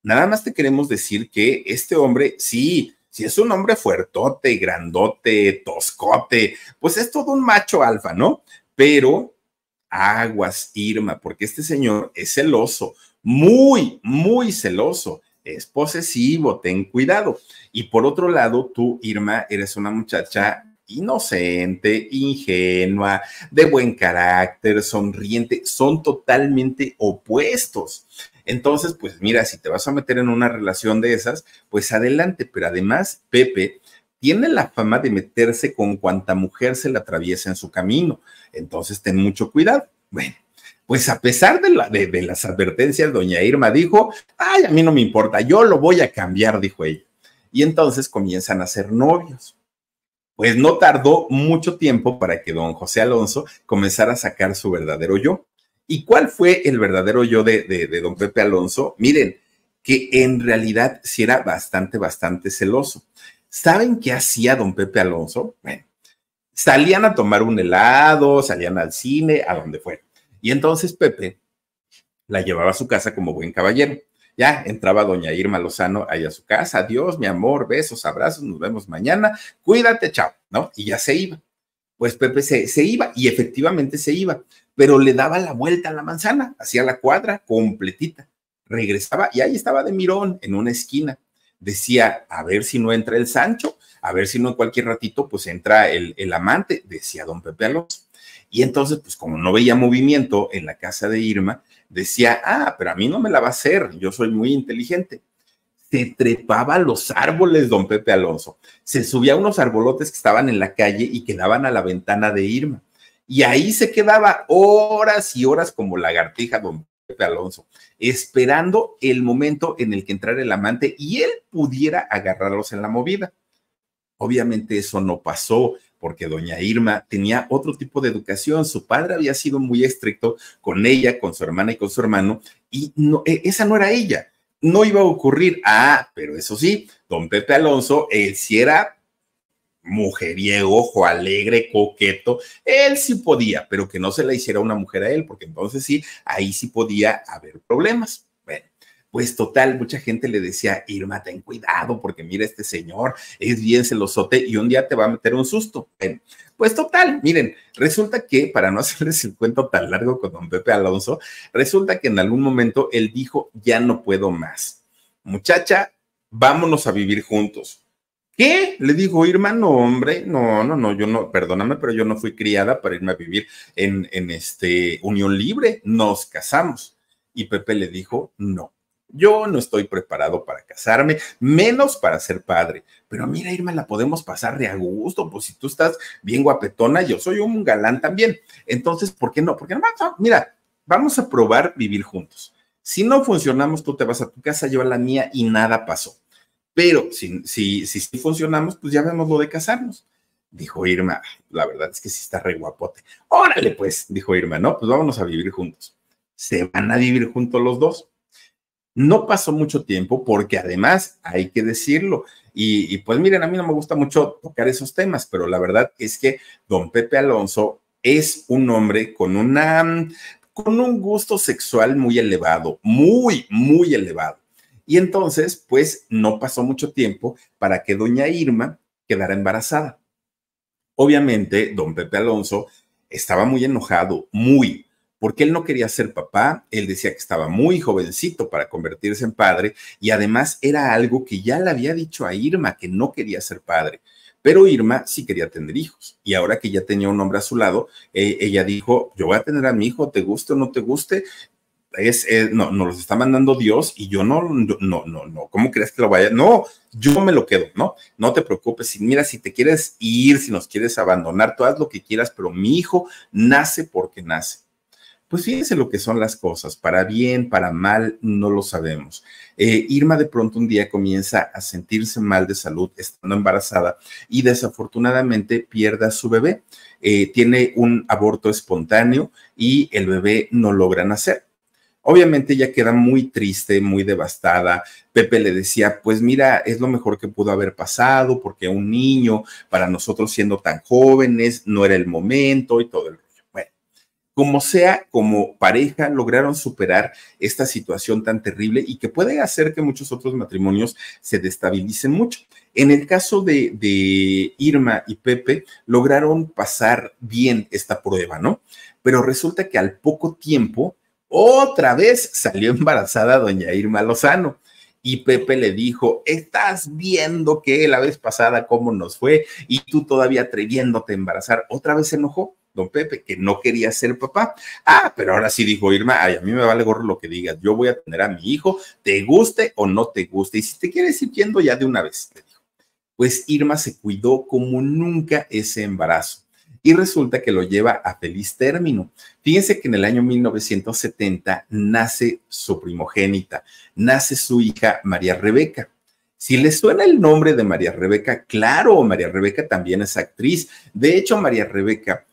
nada más te queremos decir que este hombre, sí es un hombre fuertote, grandote, toscote, pues es todo un macho alfa, ¿no? Pero aguas, Irma, porque este señor es celoso, muy celoso, es posesivo, ten cuidado. Y por otro lado, tú, Irma, eres una muchacha inocente, ingenua, de buen carácter, sonriente, son totalmente opuestos. Entonces, pues mira, si te vas a meter en una relación de esas, pues adelante. Pero además, Pepe tiene la fama de meterse con cuanta mujer se le atraviesa en su camino. Entonces, ten mucho cuidado. Bueno, pues a pesar de las advertencias, doña Irma dijo, ay, a mí no me importa, yo lo voy a cambiar, dijo ella. Y entonces comienzan a ser novios. Pues no tardó mucho tiempo para que don José Alonso comenzara a sacar su verdadero yo. ¿Y cuál fue el verdadero yo de don Pepe Alonso? Miren, que en realidad sí era bastante celoso. ¿Saben qué hacía don Pepe Alonso? Bueno, salían a tomar un helado, salían al cine, a donde fuera. Y entonces Pepe la llevaba a su casa como buen caballero. Ya entraba doña Irma Lozano ahí a su casa. Adiós, mi amor, besos, abrazos, nos vemos mañana. Cuídate, chao, ¿no? Y ya se iba. Pues Pepe se iba y efectivamente se iba, pero le daba la vuelta a la manzana, hacía la cuadra completita, regresaba y ahí estaba de mirón en una esquina. Decía, a ver si no entra el Sancho, a ver si no en cualquier ratito pues entra el amante, decía don Pepe Alonso. Y entonces pues como no veía movimiento en la casa de Irma, decía, ah, pero a mí no me la va a hacer, yo soy muy inteligente. Se trepaba a los árboles, don Pepe Alonso. Se subía a unos arbolotes que estaban en la calle y quedaban a la ventana de Irma. Y ahí se quedaba horas y horas como lagartija, don Pepe Alonso, esperando el momento en el que entrara el amante y él pudiera agarrarlos en la movida. Obviamente eso no pasó, porque doña Irma tenía otro tipo de educación. Su padre había sido muy estricto con ella, con su hermana y con su hermano, y no, esa no era ella. No iba a ocurrir. Ah, pero eso sí, don Pepe Alonso, él sí era mujeriego, ojo alegre, coqueto, él sí podía, pero que no se la hiciera una mujer a él, porque entonces sí, ahí sí podía haber problemas. Bueno, pues total, mucha gente le decía, Irma, ten cuidado, porque mira este señor, es bien celosote y un día te va a meter un susto. Bueno, pues total, miren, resulta que, para no hacerles el cuento tan largo con don Pepe Alonso, resulta que en algún momento él dijo, ya no puedo más. Muchacha, vámonos a vivir juntos. ¿Qué? Le dijo Irma, no, hombre, no, yo no, perdóname, pero yo no fui criada para irme a vivir en unión libre, nos casamos. Y Pepe le dijo, no, yo no estoy preparado para casarme, menos para ser padre. Pero mira, Irma, la podemos pasar de a gusto, pues si tú estás bien guapetona, yo soy un galán también. Entonces, ¿por qué no? Porque no, mira, vamos a probar vivir juntos. Si no funcionamos, tú te vas a tu casa, yo a la mía y nada pasó. Pero si funcionamos, pues ya vemos lo de casarnos. Dijo Irma, la verdad es que sí está re guapote. Órale, pues, dijo Irma, ¿no? Pues vámonos a vivir juntos. Se van a vivir juntos los dos. No pasó mucho tiempo porque además hay que decirlo. Y pues miren, a mí no me gusta mucho tocar esos temas, pero la verdad es que don Pepe Alonso es un hombre con un gusto sexual muy elevado, muy, muy elevado. Y entonces, pues, no pasó mucho tiempo para que doña Irma quedara embarazada. Obviamente, don Pepe Alonso estaba muy enojado, muy, porque él no quería ser papá, él decía que estaba muy jovencito para convertirse en padre, y además era algo que ya le había dicho a Irma, que no quería ser padre. Pero Irma sí quería tener hijos, y ahora que ya tenía un hombre a su lado, ella dijo, yo voy a tener a mi hijo, te guste o no te guste, no, nos los está mandando Dios y yo no, ¿cómo crees que lo vaya? No, yo me lo quedo, ¿no? No te preocupes, mira, si te quieres ir, si nos quieres abandonar, tú haz lo que quieras, pero mi hijo nace porque nace. Pues fíjense lo que son las cosas, para bien, para mal, no lo sabemos. Irma de pronto un día comienza a sentirse mal de salud, estando embarazada, y desafortunadamente pierde a su bebé. Tiene un aborto espontáneo y el bebé no logra nacer. Obviamente ella queda muy triste, muy devastada. Pepe le decía, pues mira, es lo mejor que pudo haber pasado porque un niño, para nosotros siendo tan jóvenes, no era el momento y todo el rollo. Bueno, como sea, como pareja lograron superar esta situación tan terrible y que puede hacer que muchos otros matrimonios se destabilicen mucho. En el caso de Irma y Pepe, lograron pasar bien esta prueba, ¿no? Pero resulta que al poco tiempo, otra vez salió embarazada doña Irma Lozano y Pepe le dijo, estás viendo que la vez pasada cómo nos fue y tú todavía atreviéndote a embarazar. Otra vez se enojó don Pepe, que no quería ser papá. Ah, pero ahora sí dijo Irma, ay, a mí me vale gorro lo que digas, yo voy a tener a mi hijo, te guste o no te guste, y si te quieres ir yendo ya de una vez, le dijo. Pues Irma se cuidó como nunca ese embarazo. Y resulta que lo lleva a feliz término. Fíjense que en el año 1970 nace su primogénita, nace su hija María Rebeca. Si les suena el nombre de María Rebeca, claro, María Rebeca también es actriz. De hecho, María Rebeca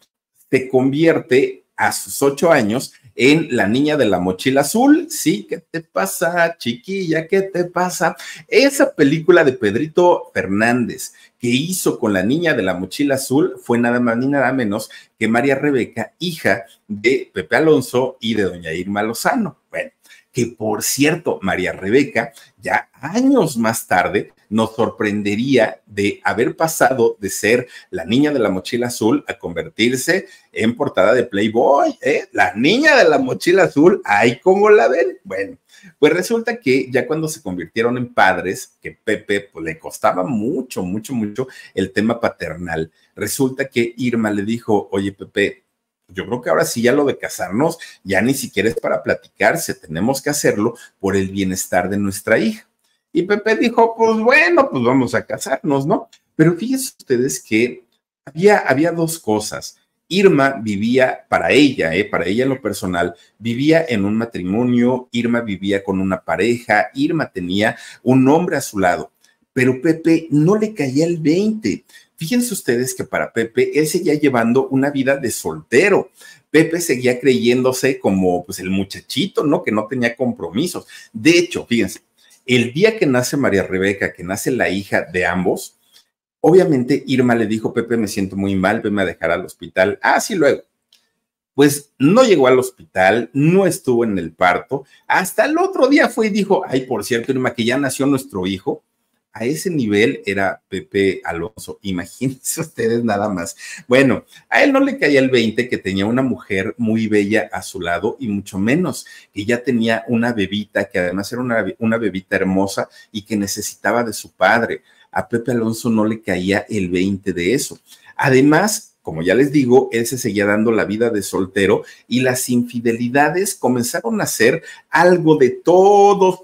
se convierte a sus 8 años en La Niña de la Mochila Azul. Sí, ¿qué te pasa, chiquilla? ¿Qué te pasa? Esa película de Pedrito Fernández que hizo con La Niña de la Mochila Azul fue nada más ni nada menos que María Rebeca, hija de Pepe Alonso y de doña Irma Lozano. Bueno, que por cierto, María Rebeca ya años más tarde nos sorprendería de haber pasado de ser la niña de la mochila azul a convertirse en portada de Playboy, ¿eh? La niña de la mochila azul, ¡ay, cómo la ven! Bueno, pues resulta que ya cuando se convirtieron en padres, que Pepe pues, le costaba mucho, mucho, mucho el tema paternal, resulta que Irma le dijo, oye Pepe, yo creo que ahora sí ya lo de casarnos ya ni siquiera es para platicarse, tenemos que hacerlo por el bienestar de nuestra hija. Y Pepe dijo, pues bueno, pues vamos a casarnos, ¿no? Pero fíjense ustedes que había dos cosas. Irma vivía, para ella en lo personal, vivía en un matrimonio, Irma vivía con una pareja, Irma tenía un hombre a su lado, pero Pepe no le caía el 20. Fíjense ustedes que para Pepe, él seguía llevando una vida de soltero. Pepe seguía creyéndose como pues, el muchachito, ¿no? Que no tenía compromisos. De hecho, fíjense, el día que nace María Rebeca, que nace la hija de ambos, Obviamente Irma le dijo, Pepe, me siento muy mal, venme a dejar al hospital. Ah, sí, luego. Pues no llegó al hospital, no estuvo en el parto. Hasta el otro día fue y dijo, ay, por cierto, Irma, que ya nació nuestro hijo. A ese nivel era Pepe Alonso. Imagínense ustedes nada más. Bueno, a él no le caía el 20 que tenía una mujer muy bella a su lado y mucho menos que ya tenía una bebita, que además era una bebita hermosa y que necesitaba de su padre. A Pepe Alonso no le caía el 20 de eso. Además, como ya les digo, él se seguía dando la vida de soltero y las infidelidades comenzaron a ser algo de todos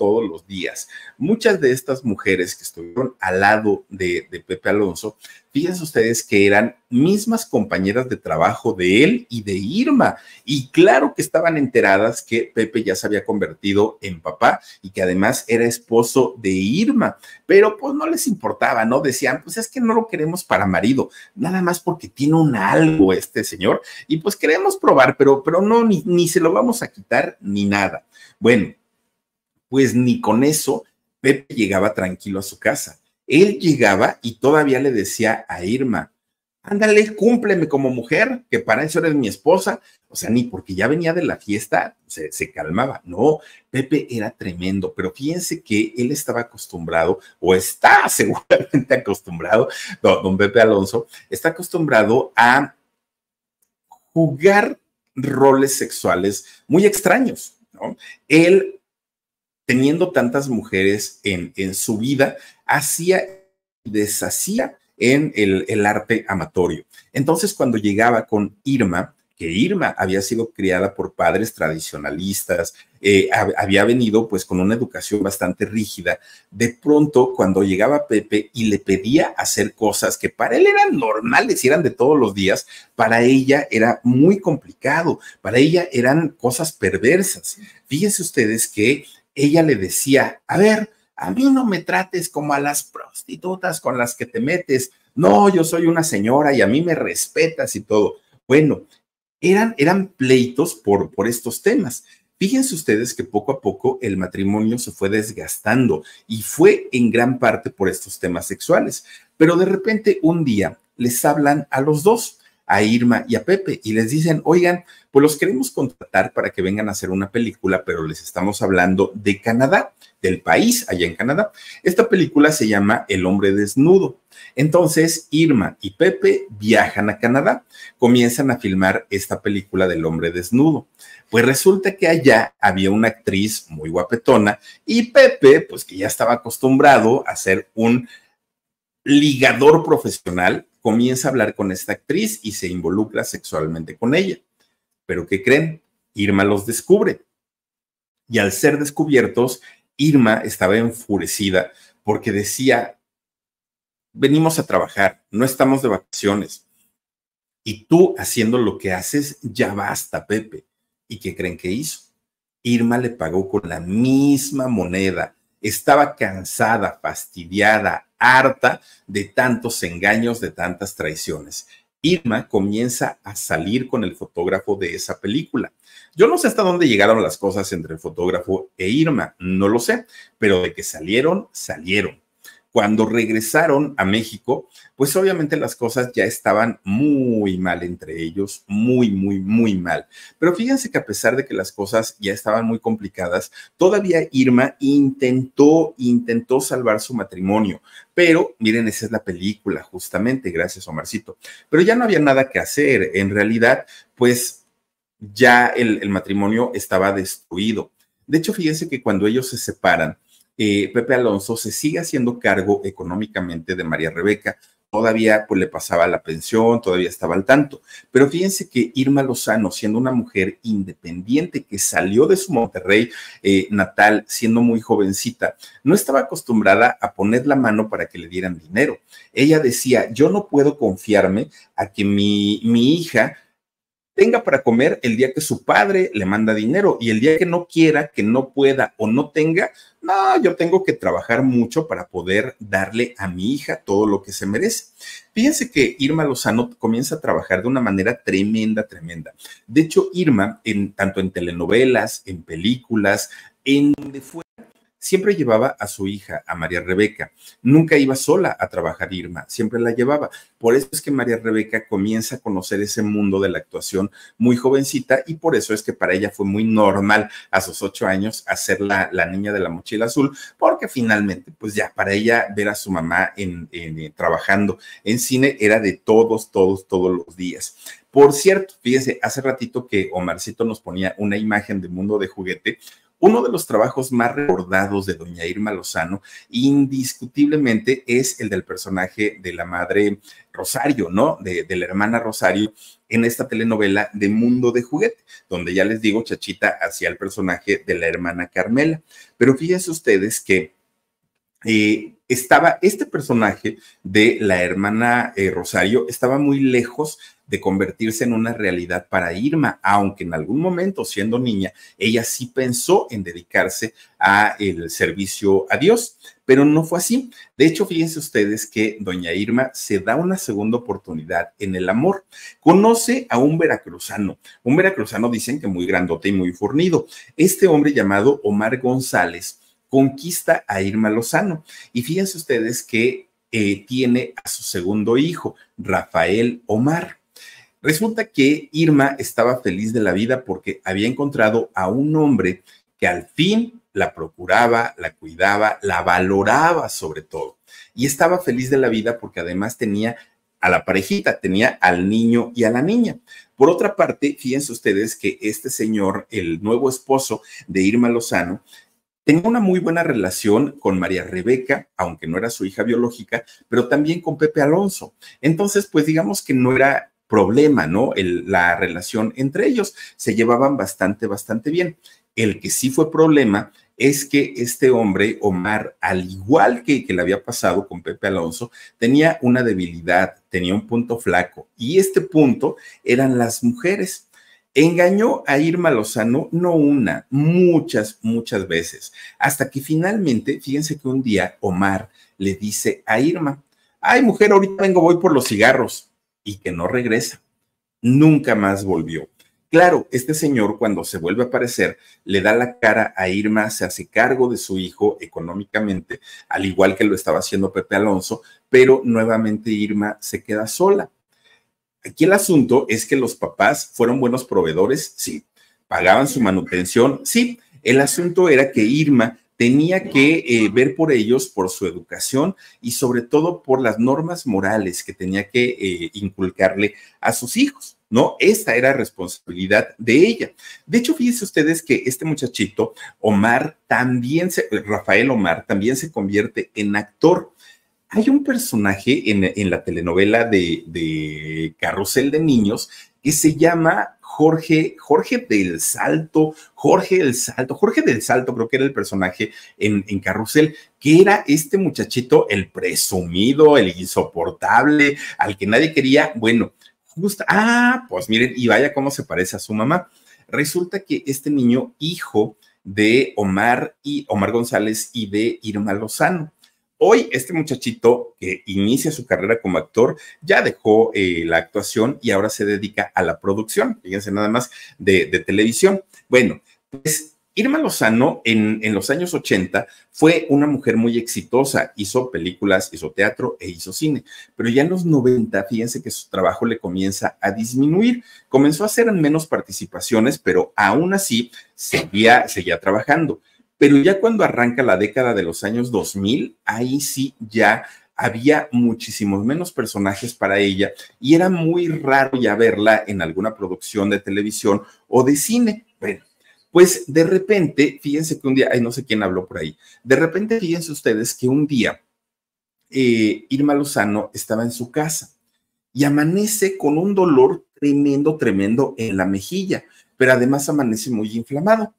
los días. Muchas de estas mujeres que estuvieron al lado de Pepe Alonso, fíjense ustedes que eran mismas compañeras de trabajo de él y de Irma. Y claro que estaban enteradas que Pepe ya se había convertido en papá y que además era esposo de Irma. Pero pues no les importaba, ¿no? Decían, pues es que no lo queremos para marido, nada más porque tiene un algo este señor. Y pues queremos probar, pero no, ni se lo vamos a quitar ni nada. Bueno, pues ni con eso Pepe llegaba tranquilo a su casa. Él llegaba y todavía le decía a Irma, ándale, cúmpleme como mujer, que para eso eres mi esposa. O sea, ni porque ya venía de la fiesta se calmaba. No, Pepe era tremendo, pero fíjense que él estaba acostumbrado, o está seguramente acostumbrado, don Pepe Alonso, está acostumbrado a jugar roles sexuales muy extraños, ¿no? Él, teniendo tantas mujeres en su vida, hacía y deshacía en el arte amatorio. Entonces, cuando llegaba con Irma, que Irma había sido criada por padres tradicionalistas, había venido pues con una educación bastante rígida, de pronto cuando llegaba Pepe y le pedía hacer cosas que para él eran normales, eran de todos los días, para ella era muy complicado, para ella eran cosas perversas. Fíjense ustedes que ella le decía, a ver, a mí no me trates como a las prostitutas con las que te metes. No, yo soy una señora y a mí me respetas y todo. Bueno, eran pleitos por estos temas. Fíjense ustedes que poco a poco el matrimonio se fue desgastando y fue en gran parte por estos temas sexuales. Pero de repente un día les hablan a los dos, a Irma y a Pepe, y les dicen, oigan, pues los queremos contratar para que vengan a hacer una película, pero les estamos hablando de Canadá, del país allá en Canadá. Esta película se llama El hombre desnudo. Entonces, Irma y Pepe viajan a Canadá, comienzan a filmar esta película del hombre desnudo. Pues resulta que allá había una actriz muy guapetona y Pepe, pues que ya estaba acostumbrado a ser un ligador profesional, comienza a hablar con esta actriz y se involucra sexualmente con ella. ¿Pero qué creen? Irma los descubre. Y al ser descubiertos, Irma estaba enfurecida porque decía, venimos a trabajar, no estamos de vacaciones. Y tú haciendo lo que haces, ya basta, Pepe. ¿Y qué creen que hizo? Irma le pagó con la misma moneda. Estaba cansada, fastidiada, harta de tantos engaños, de tantas traiciones. Irma comienza a salir con el fotógrafo de esa película. Yo no sé hasta dónde llegaron las cosas entre el fotógrafo e Irma, no lo sé, pero de que salieron, salieron. Cuando regresaron a México, pues obviamente las cosas ya estaban muy mal entre ellos, muy mal. Pero fíjense que a pesar de que las cosas ya estaban muy complicadas, todavía Irma intentó salvar su matrimonio. Pero, miren, esa es la película, justamente, gracias Omarcito. Pero ya no había nada que hacer. En realidad, pues ya el matrimonio estaba destruido. De hecho, fíjense que cuando ellos se separan, Pepe Alonso se sigue haciendo cargo económicamente de María Rebeca. Todavía pues le pasaba la pensión, todavía estaba al tanto. Pero fíjense que Irma Lozano, siendo una mujer independiente que salió de su Monterrey natal, siendo muy jovencita, no estaba acostumbrada a poner la mano para que le dieran dinero. Ella decía, yo no puedo confiarme a que mi hija tenga para comer el día que su padre le manda dinero y el día que no quiera, que no pueda o no tenga, no, yo tengo que trabajar mucho para poder darle a mi hija todo lo que se merece. Fíjense que Irma Lozano comienza a trabajar de una manera tremenda. De hecho, Irma, tanto en telenovelas, en películas, en donde fuera, siempre llevaba a su hija, a María Rebeca. Nunca iba sola a trabajar Irma, siempre la llevaba. Por eso es que María Rebeca comienza a conocer ese mundo de la actuación muy jovencita y por eso es que para ella fue muy normal a sus 8 años hacer la niña de la mochila azul, porque finalmente, pues ya para ella ver a su mamá trabajando en cine era de todos los días. Por cierto, fíjese, hace ratito que Omarcito nos ponía una imagen de Mundo de Juguete. Uno de los trabajos más recordados de doña Irma Lozano, indiscutiblemente, es el del personaje de la madre Rosario, ¿no? De la hermana Rosario, en esta telenovela de Mundo de Juguete, donde ya les digo, Chachita hacía el personaje de la hermana Carmela. Pero fíjense ustedes que estaba este personaje de la hermana Rosario, estaba muy lejos de convertirse en una realidad para Irma, aunque en algún momento, siendo niña, ella sí pensó en dedicarse al servicio a Dios, pero no fue así. De hecho, fíjense ustedes que doña Irma se da una segunda oportunidad en el amor. Conoce a un veracruzano dicen que muy grandote y muy fornido. Este hombre llamado Omar González conquista a Irma Lozano y fíjense ustedes que tiene a su segundo hijo, Rafael Omar. Resulta que Irma estaba feliz de la vida porque había encontrado a un hombre que al fin la procuraba, la cuidaba, la valoraba sobre todo. Y estaba feliz de la vida porque además tenía a la parejita, tenía al niño y a la niña. Por otra parte, fíjense ustedes que este señor, el nuevo esposo de Irma Lozano, tenía una muy buena relación con María Rebeca, aunque no era su hija biológica, pero también con Pepe Alonso. Entonces, pues digamos que no era problema, ¿no? La relación entre ellos se llevaban bastante bien. El que sí fue problema es que este hombre, Omar, al igual que le había pasado con Pepe Alonso, tenía una debilidad, tenía un punto flaco, y este punto eran las mujeres. Engañó a Irma Lozano, no una, muchas veces, hasta que finalmente, fíjense que un día Omar le dice a Irma: "Ay, mujer, ahorita vengo, voy por los cigarros", y que no regresa. Nunca más volvió. Claro, este señor cuando se vuelve a aparecer le da la cara a Irma, se hace cargo de su hijo económicamente, al igual que lo estaba haciendo Pepe Alonso, pero nuevamente Irma se queda sola. Aquí el asunto es que los papás fueron buenos proveedores, sí, pagaban su manutención, sí. El asunto era que Irma tenía que ver por ellos, por su educación y sobre todo por las normas morales que tenía que inculcarle a sus hijos, ¿no? Esta era responsabilidad de ella. De hecho, fíjense ustedes que este muchachito, Rafael Omar, también se convierte en actor. Hay un personaje en la telenovela de Carrusel de Niños que se llama Jorge del Salto, creo que era el personaje en Carrusel, que era este muchachito, el presumido, el insoportable, al que nadie quería. Bueno, pues miren, y vaya cómo se parece a su mamá. Resulta que este niño, hijo de Omar González y de Irma Lozano. Hoy este muchachito que inicia su carrera como actor ya dejó la actuación y ahora se dedica a la producción, fíjense nada más, de televisión. Bueno, pues Irma Lozano en los años 80 fue una mujer muy exitosa, hizo películas, hizo teatro e hizo cine, pero ya en los 90, fíjense que su trabajo le comienza a disminuir, comenzó a hacer menos participaciones, pero aún así seguía trabajando. Pero ya cuando arranca la década de los años 2000, ahí sí ya había muchísimos menos personajes para ella y era muy raro ya verla en alguna producción de televisión o de cine. Bueno, pues de repente, fíjense que un día, no sé quién habló por ahí, de repente fíjense ustedes que un día Irma Lozano estaba en su casa y amanece con un dolor tremendo en la mejilla, pero además amanece muy inflamado.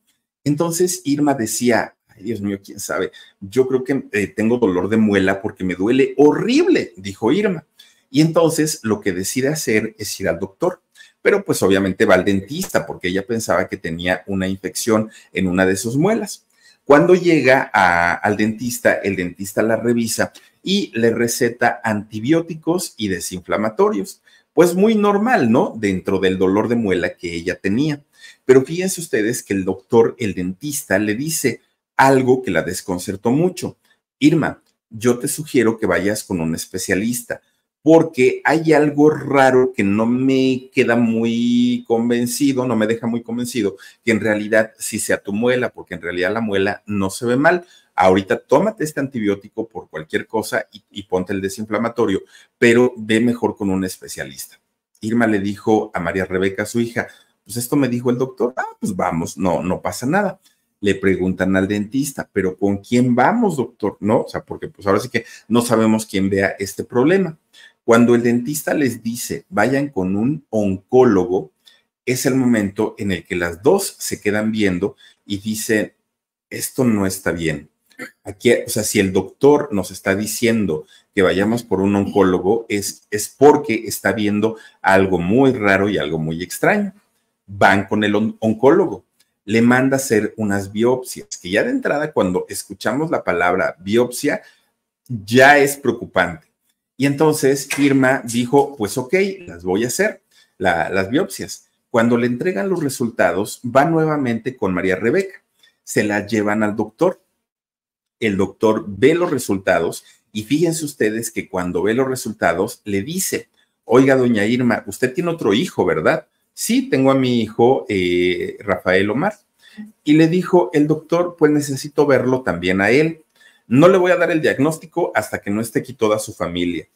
Entonces Irma decía: "Ay, Dios mío, quién sabe, yo creo que tengo dolor de muela porque me duele horrible", dijo Irma. Y entonces lo que decide hacer es ir al doctor, pero pues obviamente va al dentista porque ella pensaba que tenía una infección en una de sus muelas. Cuando llega al dentista, el dentista la revisa y le receta antibióticos y desinflamatorios. Pues muy normal, ¿no? Dentro del dolor de muela que ella tenía. Pero fíjense ustedes que el doctor, el dentista, le dice: algo que la desconcertó mucho. Irma, yo te sugiero que vayas con un especialista, porque hay algo raro que no me queda muy convencido, no me deja muy convencido, que en realidad sí sea tu muela, porque en realidad la muela no se ve mal. Ahorita tómate este antibiótico por cualquier cosa y ponte el desinflamatorio, pero ve mejor con un especialista. Irma le dijo a María Rebeca, su hija, pues esto me dijo el doctor, ah, pues vamos, no pasa nada. Le preguntan al dentista, pero ¿con quién vamos, doctor? No, o sea, porque pues ahora sí que no sabemos quién vea este problema. Cuando el dentista les dice, vayan con un oncólogo, es el momento en el que las dos se quedan viendo y dicen, esto no está bien. Aquí, o sea, si el doctor nos está diciendo que vayamos por un oncólogo, es porque está viendo algo muy raro y algo muy extraño. Van con el oncólogo. Le manda hacer unas biopsias, que ya de entrada cuando escuchamos la palabra biopsia, ya es preocupante. Y entonces Irma dijo, pues ok, las voy a hacer, las biopsias. Cuando le entregan los resultados, va nuevamente con María Rebeca, se la llevan al doctor. El doctor ve los resultados y fíjense ustedes que cuando ve los resultados le dice, oiga, doña Irma, usted tiene otro hijo, ¿verdad? Sí, tengo a mi hijo Rafael Omar. Y le dijo el doctor, pues necesito verlo también a él. No le voy a dar el diagnóstico hasta que no esté aquí toda su familia.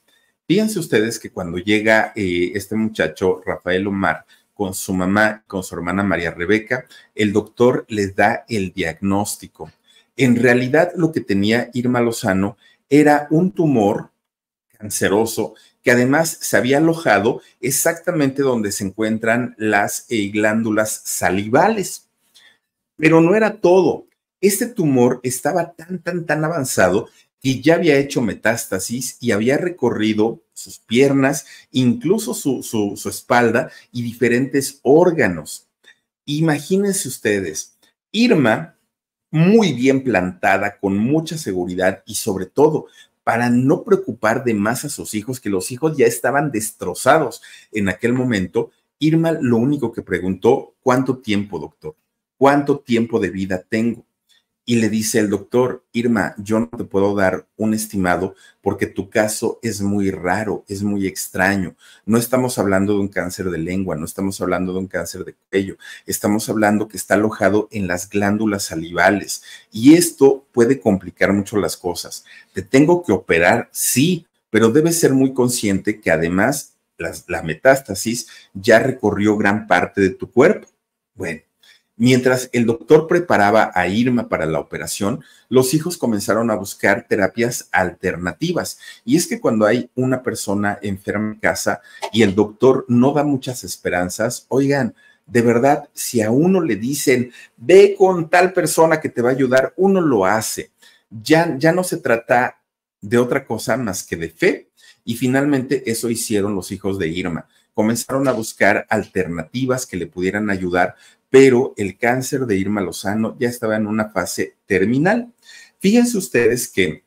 Fíjense ustedes que cuando llega este muchacho, Rafael Omar, con su mamá, con su hermana María Rebeca, el doctor les da el diagnóstico. En realidad lo que tenía Irma Lozano era un tumor canceroso, que además se había alojado exactamente donde se encuentran las glándulas salivales. Pero no era todo. Este tumor estaba tan avanzado que ya había hecho metástasis y había recorrido sus piernas, incluso su espalda y diferentes órganos. Imagínense ustedes, Irma, muy bien plantada, con mucha seguridad y sobre todo, para no preocupar de más a sus hijos, que los hijos ya estaban destrozados en aquel momento, Irma lo único que preguntó, ¿cuánto tiempo, doctor? ¿Cuánto tiempo de vida tengo? Y le dice el doctor, Irma, yo no te puedo dar un estimado porque tu caso es muy raro, es muy extraño. No estamos hablando de un cáncer de lengua, no estamos hablando de un cáncer de cuello, estamos hablando que está alojado en las glándulas salivales y esto puede complicar mucho las cosas. Te tengo que operar, sí, pero debes ser muy consciente que además la metástasis ya recorrió gran parte de tu cuerpo. Bueno. Mientras el doctor preparaba a Irma para la operación, los hijos comenzaron a buscar terapias alternativas. Y es que cuando hay una persona enferma en casa y el doctor no da muchas esperanzas, oigan, de verdad, si a uno le dicen, ve con tal persona que te va a ayudar, uno lo hace. Ya no se trata de otra cosa más que de fe. Y finalmente eso hicieron los hijos de Irma. Comenzaron a buscar alternativas que le pudieran ayudar, pero el cáncer de Irma Lozano ya estaba en una fase terminal. Fíjense ustedes que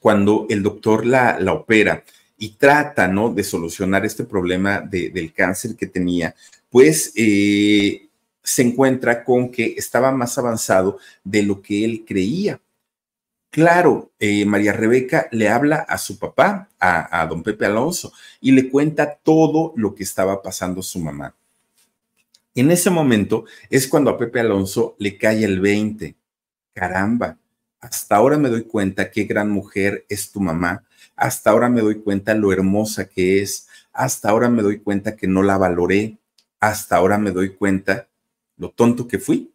cuando el doctor la opera y trata, ¿no?, de solucionar este problema del cáncer que tenía, pues se encuentra con que estaba más avanzado de lo que él creía. Claro, María Rebeca le habla a su papá, a don Pepe Alonso, y le cuenta todo lo que estaba pasando su mamá. En ese momento es cuando a Pepe Alonso le cae el 20. Caramba, hasta ahora me doy cuenta qué gran mujer es tu mamá, hasta ahora me doy cuenta lo hermosa que es, hasta ahora me doy cuenta que no la valoré, hasta ahora me doy cuenta lo tonto que fui.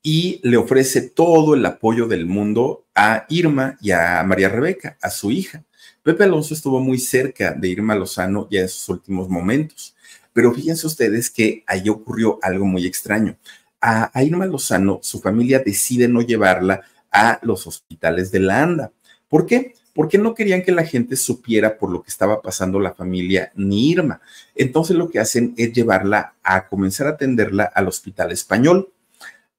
Y le ofrece todo el apoyo del mundo a Irma y a María Rebeca, a su hija. Pepe Alonso estuvo muy cerca de Irma Lozano ya en sus últimos momentos, pero fíjense ustedes que ahí ocurrió algo muy extraño. A Irma Lozano, su familia decide no llevarla a los hospitales de la ANDA. ¿Por qué? Porque no querían que la gente supiera por lo que estaba pasando la familia ni Irma. Entonces lo que hacen es llevarla a comenzar a atenderla al Hospital Español.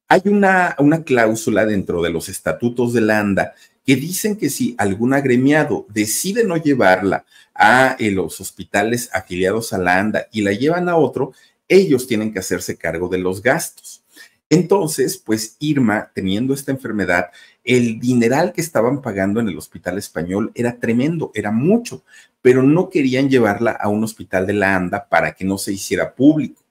Hay una cláusula dentro de los estatutos de la ANDA que dicen que si algún agremiado decide no llevarla a los hospitales afiliados a la ANDA y la llevan a otro, ellos tienen que hacerse cargo de los gastos. Entonces, pues Irma, teniendo esta enfermedad, el dineral que estaban pagando en el Hospital Español era tremendo, era mucho, pero no querían llevarla a un hospital de la ANDA para que no se hiciera público.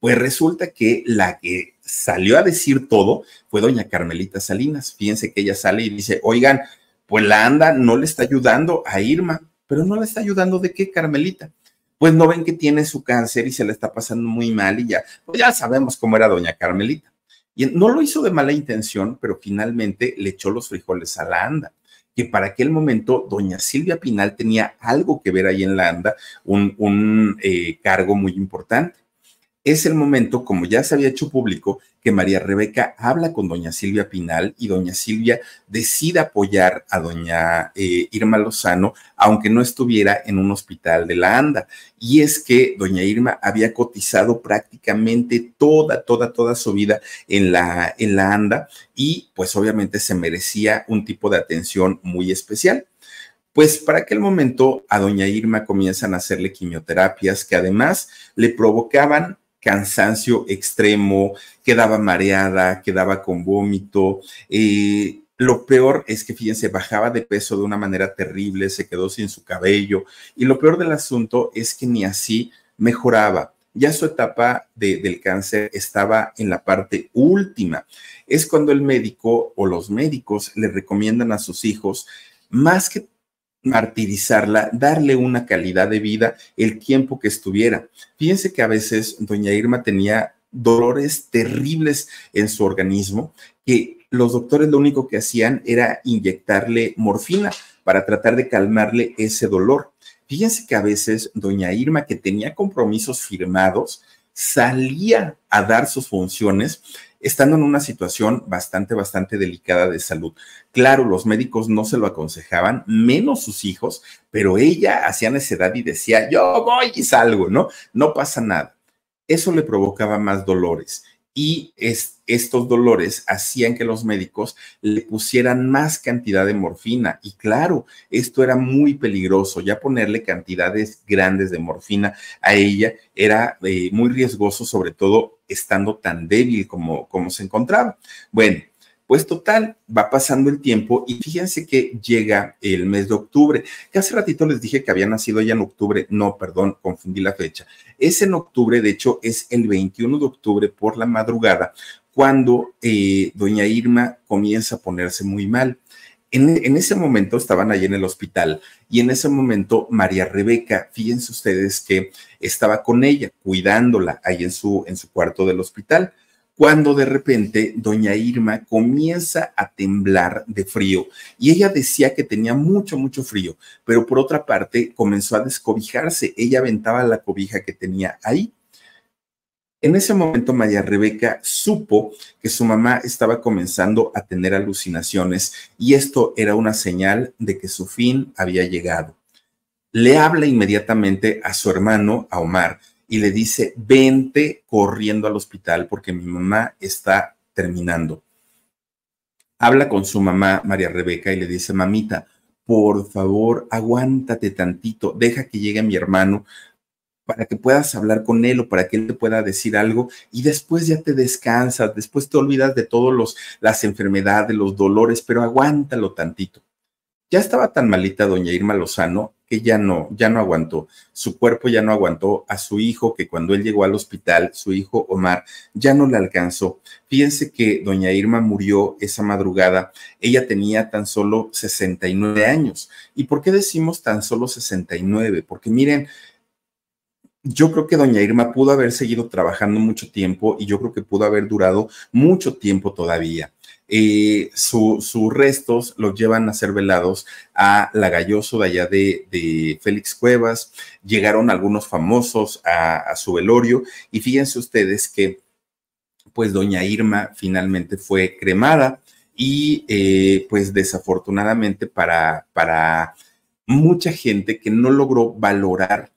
Pues resulta que la que salió a decir todo fue doña Carmelita Salinas. Fíjense que ella sale y dice, oigan, pues la ANDA no le está ayudando a Irma, pero no le está ayudando ¿de qué, Carmelita? Pues no ven que tiene su cáncer y se la está pasando muy mal y ya, pues ya sabemos cómo era doña Carmelita. Y no lo hizo de mala intención, pero finalmente le echó los frijoles a la ANDA, que para aquel momento doña Silvia Pinal tenía algo que ver ahí en la ANDA, un cargo muy importante. Es el momento, como ya se había hecho público, que María Rebeca habla con doña Silvia Pinal y doña Silvia decide apoyar a doña Irma Lozano, aunque no estuviera en un hospital de la ANDA. Y es que doña Irma había cotizado prácticamente toda su vida en la ANDA y pues obviamente se merecía un tipo de atención muy especial. Pues para aquel momento a doña Irma comienzan a hacerle quimioterapias que además le provocaban cansancio extremo, quedaba mareada, quedaba con vómito. Lo peor es que, fíjense, bajaba de peso de una manera terrible, se quedó sin su cabello. Y lo peor del asunto es que ni así mejoraba. Ya su etapa del cáncer estaba en la parte última. Es cuando el médico o los médicos le recomiendan a sus hijos, más que martirizarla, darle una calidad de vida el tiempo que estuviera. Fíjense que a veces doña Irma tenía dolores terribles en su organismo, que los doctores lo único que hacían era inyectarle morfina para tratar de calmarle ese dolor. Fíjense que a veces doña Irma, que tenía compromisos firmados, salía a dar sus funciones estando en una situación bastante delicada de salud. Claro, los médicos no se lo aconsejaban, menos sus hijos, pero ella hacía necedad y decía, yo voy y salgo, ¿no? No pasa nada. Eso le provocaba más dolores y estos dolores hacían que los médicos le pusieran más cantidad de morfina. Y claro, esto era muy peligroso. Ya ponerle cantidades grandes de morfina a ella era muy riesgoso, sobre todo estando tan débil como se encontraba. Bueno, pues total, va pasando el tiempo y fíjense que llega el mes de octubre, que hace ratito les dije que había nacido ya en octubre, no, perdón, confundí la fecha, es en octubre, de hecho es el 21 de octubre por la madrugada, cuando doña Irma comienza a ponerse muy mal. En ese momento estaban allí en el hospital y en ese momento María Rebeca, fíjense ustedes que estaba con ella, cuidándola ahí en su cuarto del hospital, cuando de repente doña Irma comienza a temblar de frío y ella decía que tenía mucho frío, pero por otra parte comenzó a descobijarse, ella aventaba la cobija que tenía ahí. En ese momento María Rebeca supo que su mamá estaba comenzando a tener alucinaciones y esto era una señal de que su fin había llegado. Le habla inmediatamente a su hermano, a Omar, y le dice, vente corriendo al hospital porque mi mamá está terminando. Habla con su mamá, María Rebeca, y le dice, mamita, por favor, aguántate tantito, deja que llegue mi hermano, para que puedas hablar con él o para que él te pueda decir algo y después ya te descansas, después te olvidas de todas las enfermedades, los dolores, pero aguántalo tantito. Ya estaba tan malita doña Irma Lozano que ya no aguantó, su cuerpo ya no aguantó a su hijo, que cuando él llegó al hospital, su hijo Omar ya no le alcanzó. Fíjense que doña Irma murió esa madrugada, ella tenía tan solo 69 años. ¿Y por qué decimos tan solo 69? Porque miren, yo creo que doña Irma pudo haber seguido trabajando mucho tiempo y yo creo que pudo haber durado mucho tiempo todavía. Sus restos los llevan a ser velados a Lagalloso de allá de Félix Cuevas. Llegaron algunos famosos a su velorio y fíjense ustedes que pues doña Irma finalmente fue cremada y pues desafortunadamente para mucha gente que no logró valorar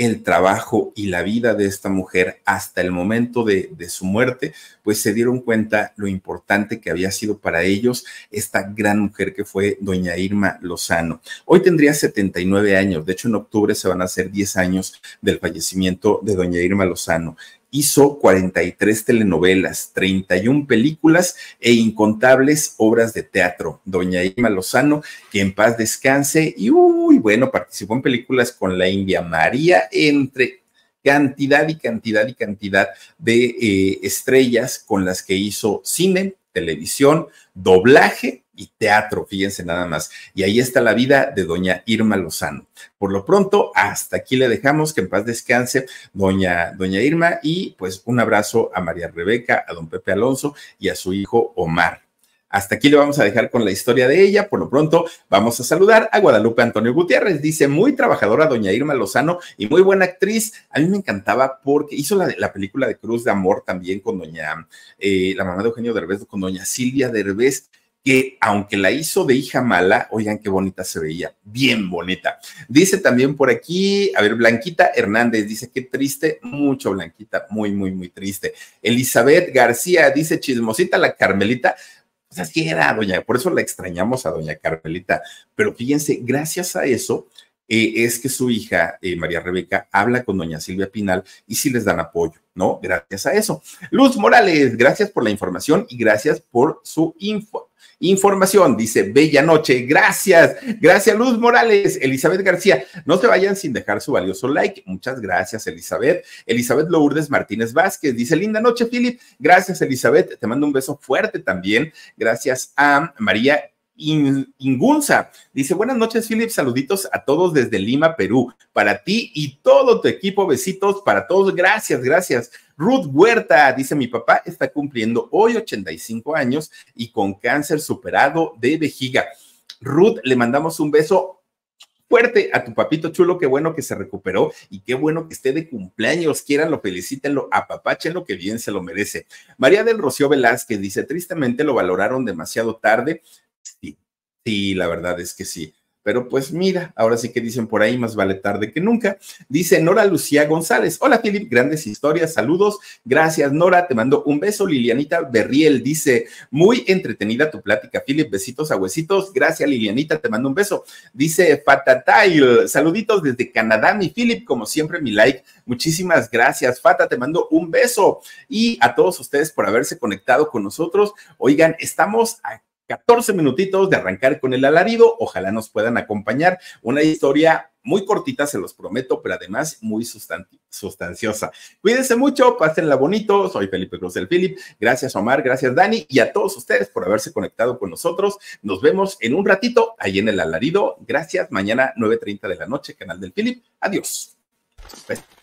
el trabajo y la vida de esta mujer hasta el momento de su muerte, pues se dieron cuenta lo importante que había sido para ellos esta gran mujer que fue doña Irma Lozano. Hoy tendría 79 años, de hecho en octubre se van a hacer 10 años del fallecimiento de doña Irma Lozano. hizo 43 telenovelas, 31 películas e incontables obras de teatro. Doña Irma Lozano, que en paz descanse, y bueno, participó en películas con la India María, entre cantidad y cantidad y cantidad de estrellas con las que hizo cine, televisión, doblaje y teatro, fíjense nada más. Y ahí está la vida de doña Irma Lozano. Por lo pronto, hasta aquí le dejamos, que en paz descanse doña Irma, y pues un abrazo a María Rebeca, a don Pepe Alonso y a su hijo Omar. Hasta aquí le vamos a dejar con la historia de ella. Por lo pronto, vamos a saludar a Guadalupe Antonio Gutiérrez. Dice, muy trabajadora doña Irma Lozano y muy buena actriz. A mí me encantaba porque hizo la película de Cruz de Amor también con doña, la mamá de Eugenio Derbez, con doña Silvia Derbez, que aunque la hizo de hija mala, oigan qué bonita se veía, bien bonita. Dice también por aquí, a ver, Blanquita Hernández dice, qué triste, mucho Blanquita, muy, muy, muy triste. Elizabeth García dice, chismosita la Carmelita. Pues así era, doña, por eso la extrañamos a doña Carmelita, pero fíjense, gracias a eso es que su hija, María Rebeca, habla con doña Silvia Pinal y sí les dan apoyo, ¿no? Gracias a eso. Luz Morales, gracias por la información y gracias por su información, dice, bella noche, gracias, gracias Luz Morales. Elizabeth García, no se vayan sin dejar su valioso like, muchas gracias Elizabeth. Elizabeth Lourdes Martínez Vázquez, dice, linda noche Filip, gracias Elizabeth, te mando un beso fuerte también, gracias a María Ingunza, dice, buenas noches Filip, saluditos a todos desde Lima, Perú, para ti y todo tu equipo, besitos para todos, gracias, gracias. Ruth Huerta, dice, mi papá está cumpliendo hoy 85 años y con cáncer superado de vejiga. Ruth, le mandamos un beso fuerte a tu papito chulo, qué bueno que se recuperó y qué bueno que esté de cumpleaños, quiéranlo, felicítenlo, apapáchenlo, que bien se lo merece. María del Rocío Velázquez dice, tristemente lo valoraron demasiado tarde. Sí, la verdad es que sí. Pero pues mira, ahora sí que dicen por ahí, más vale tarde que nunca. Dice Nora Lucía González, hola Filip, grandes historias, saludos, gracias Nora, te mando un beso. Lilianita Berriel dice, muy entretenida tu plática Filip, besitos a huesitos, gracias Lilianita, te mando un beso. Dice Fatatail, saluditos desde Canadá mi Filip, como siempre mi like, muchísimas gracias Fata, te mando un beso. Y a todos ustedes por haberse conectado con nosotros, oigan, estamos aquí 14 minutitos de arrancar con el alarido, ojalá nos puedan acompañar, una historia muy cortita, se los prometo, pero además muy sustanciosa. Cuídense mucho, pásenla bonito, soy Felipe Cruz del Filip, gracias Omar, gracias Dani, y a todos ustedes por haberse conectado con nosotros, nos vemos en un ratito, ahí en el alarido, gracias, mañana 9:30 de la noche, canal del Filip, adiós. Besos.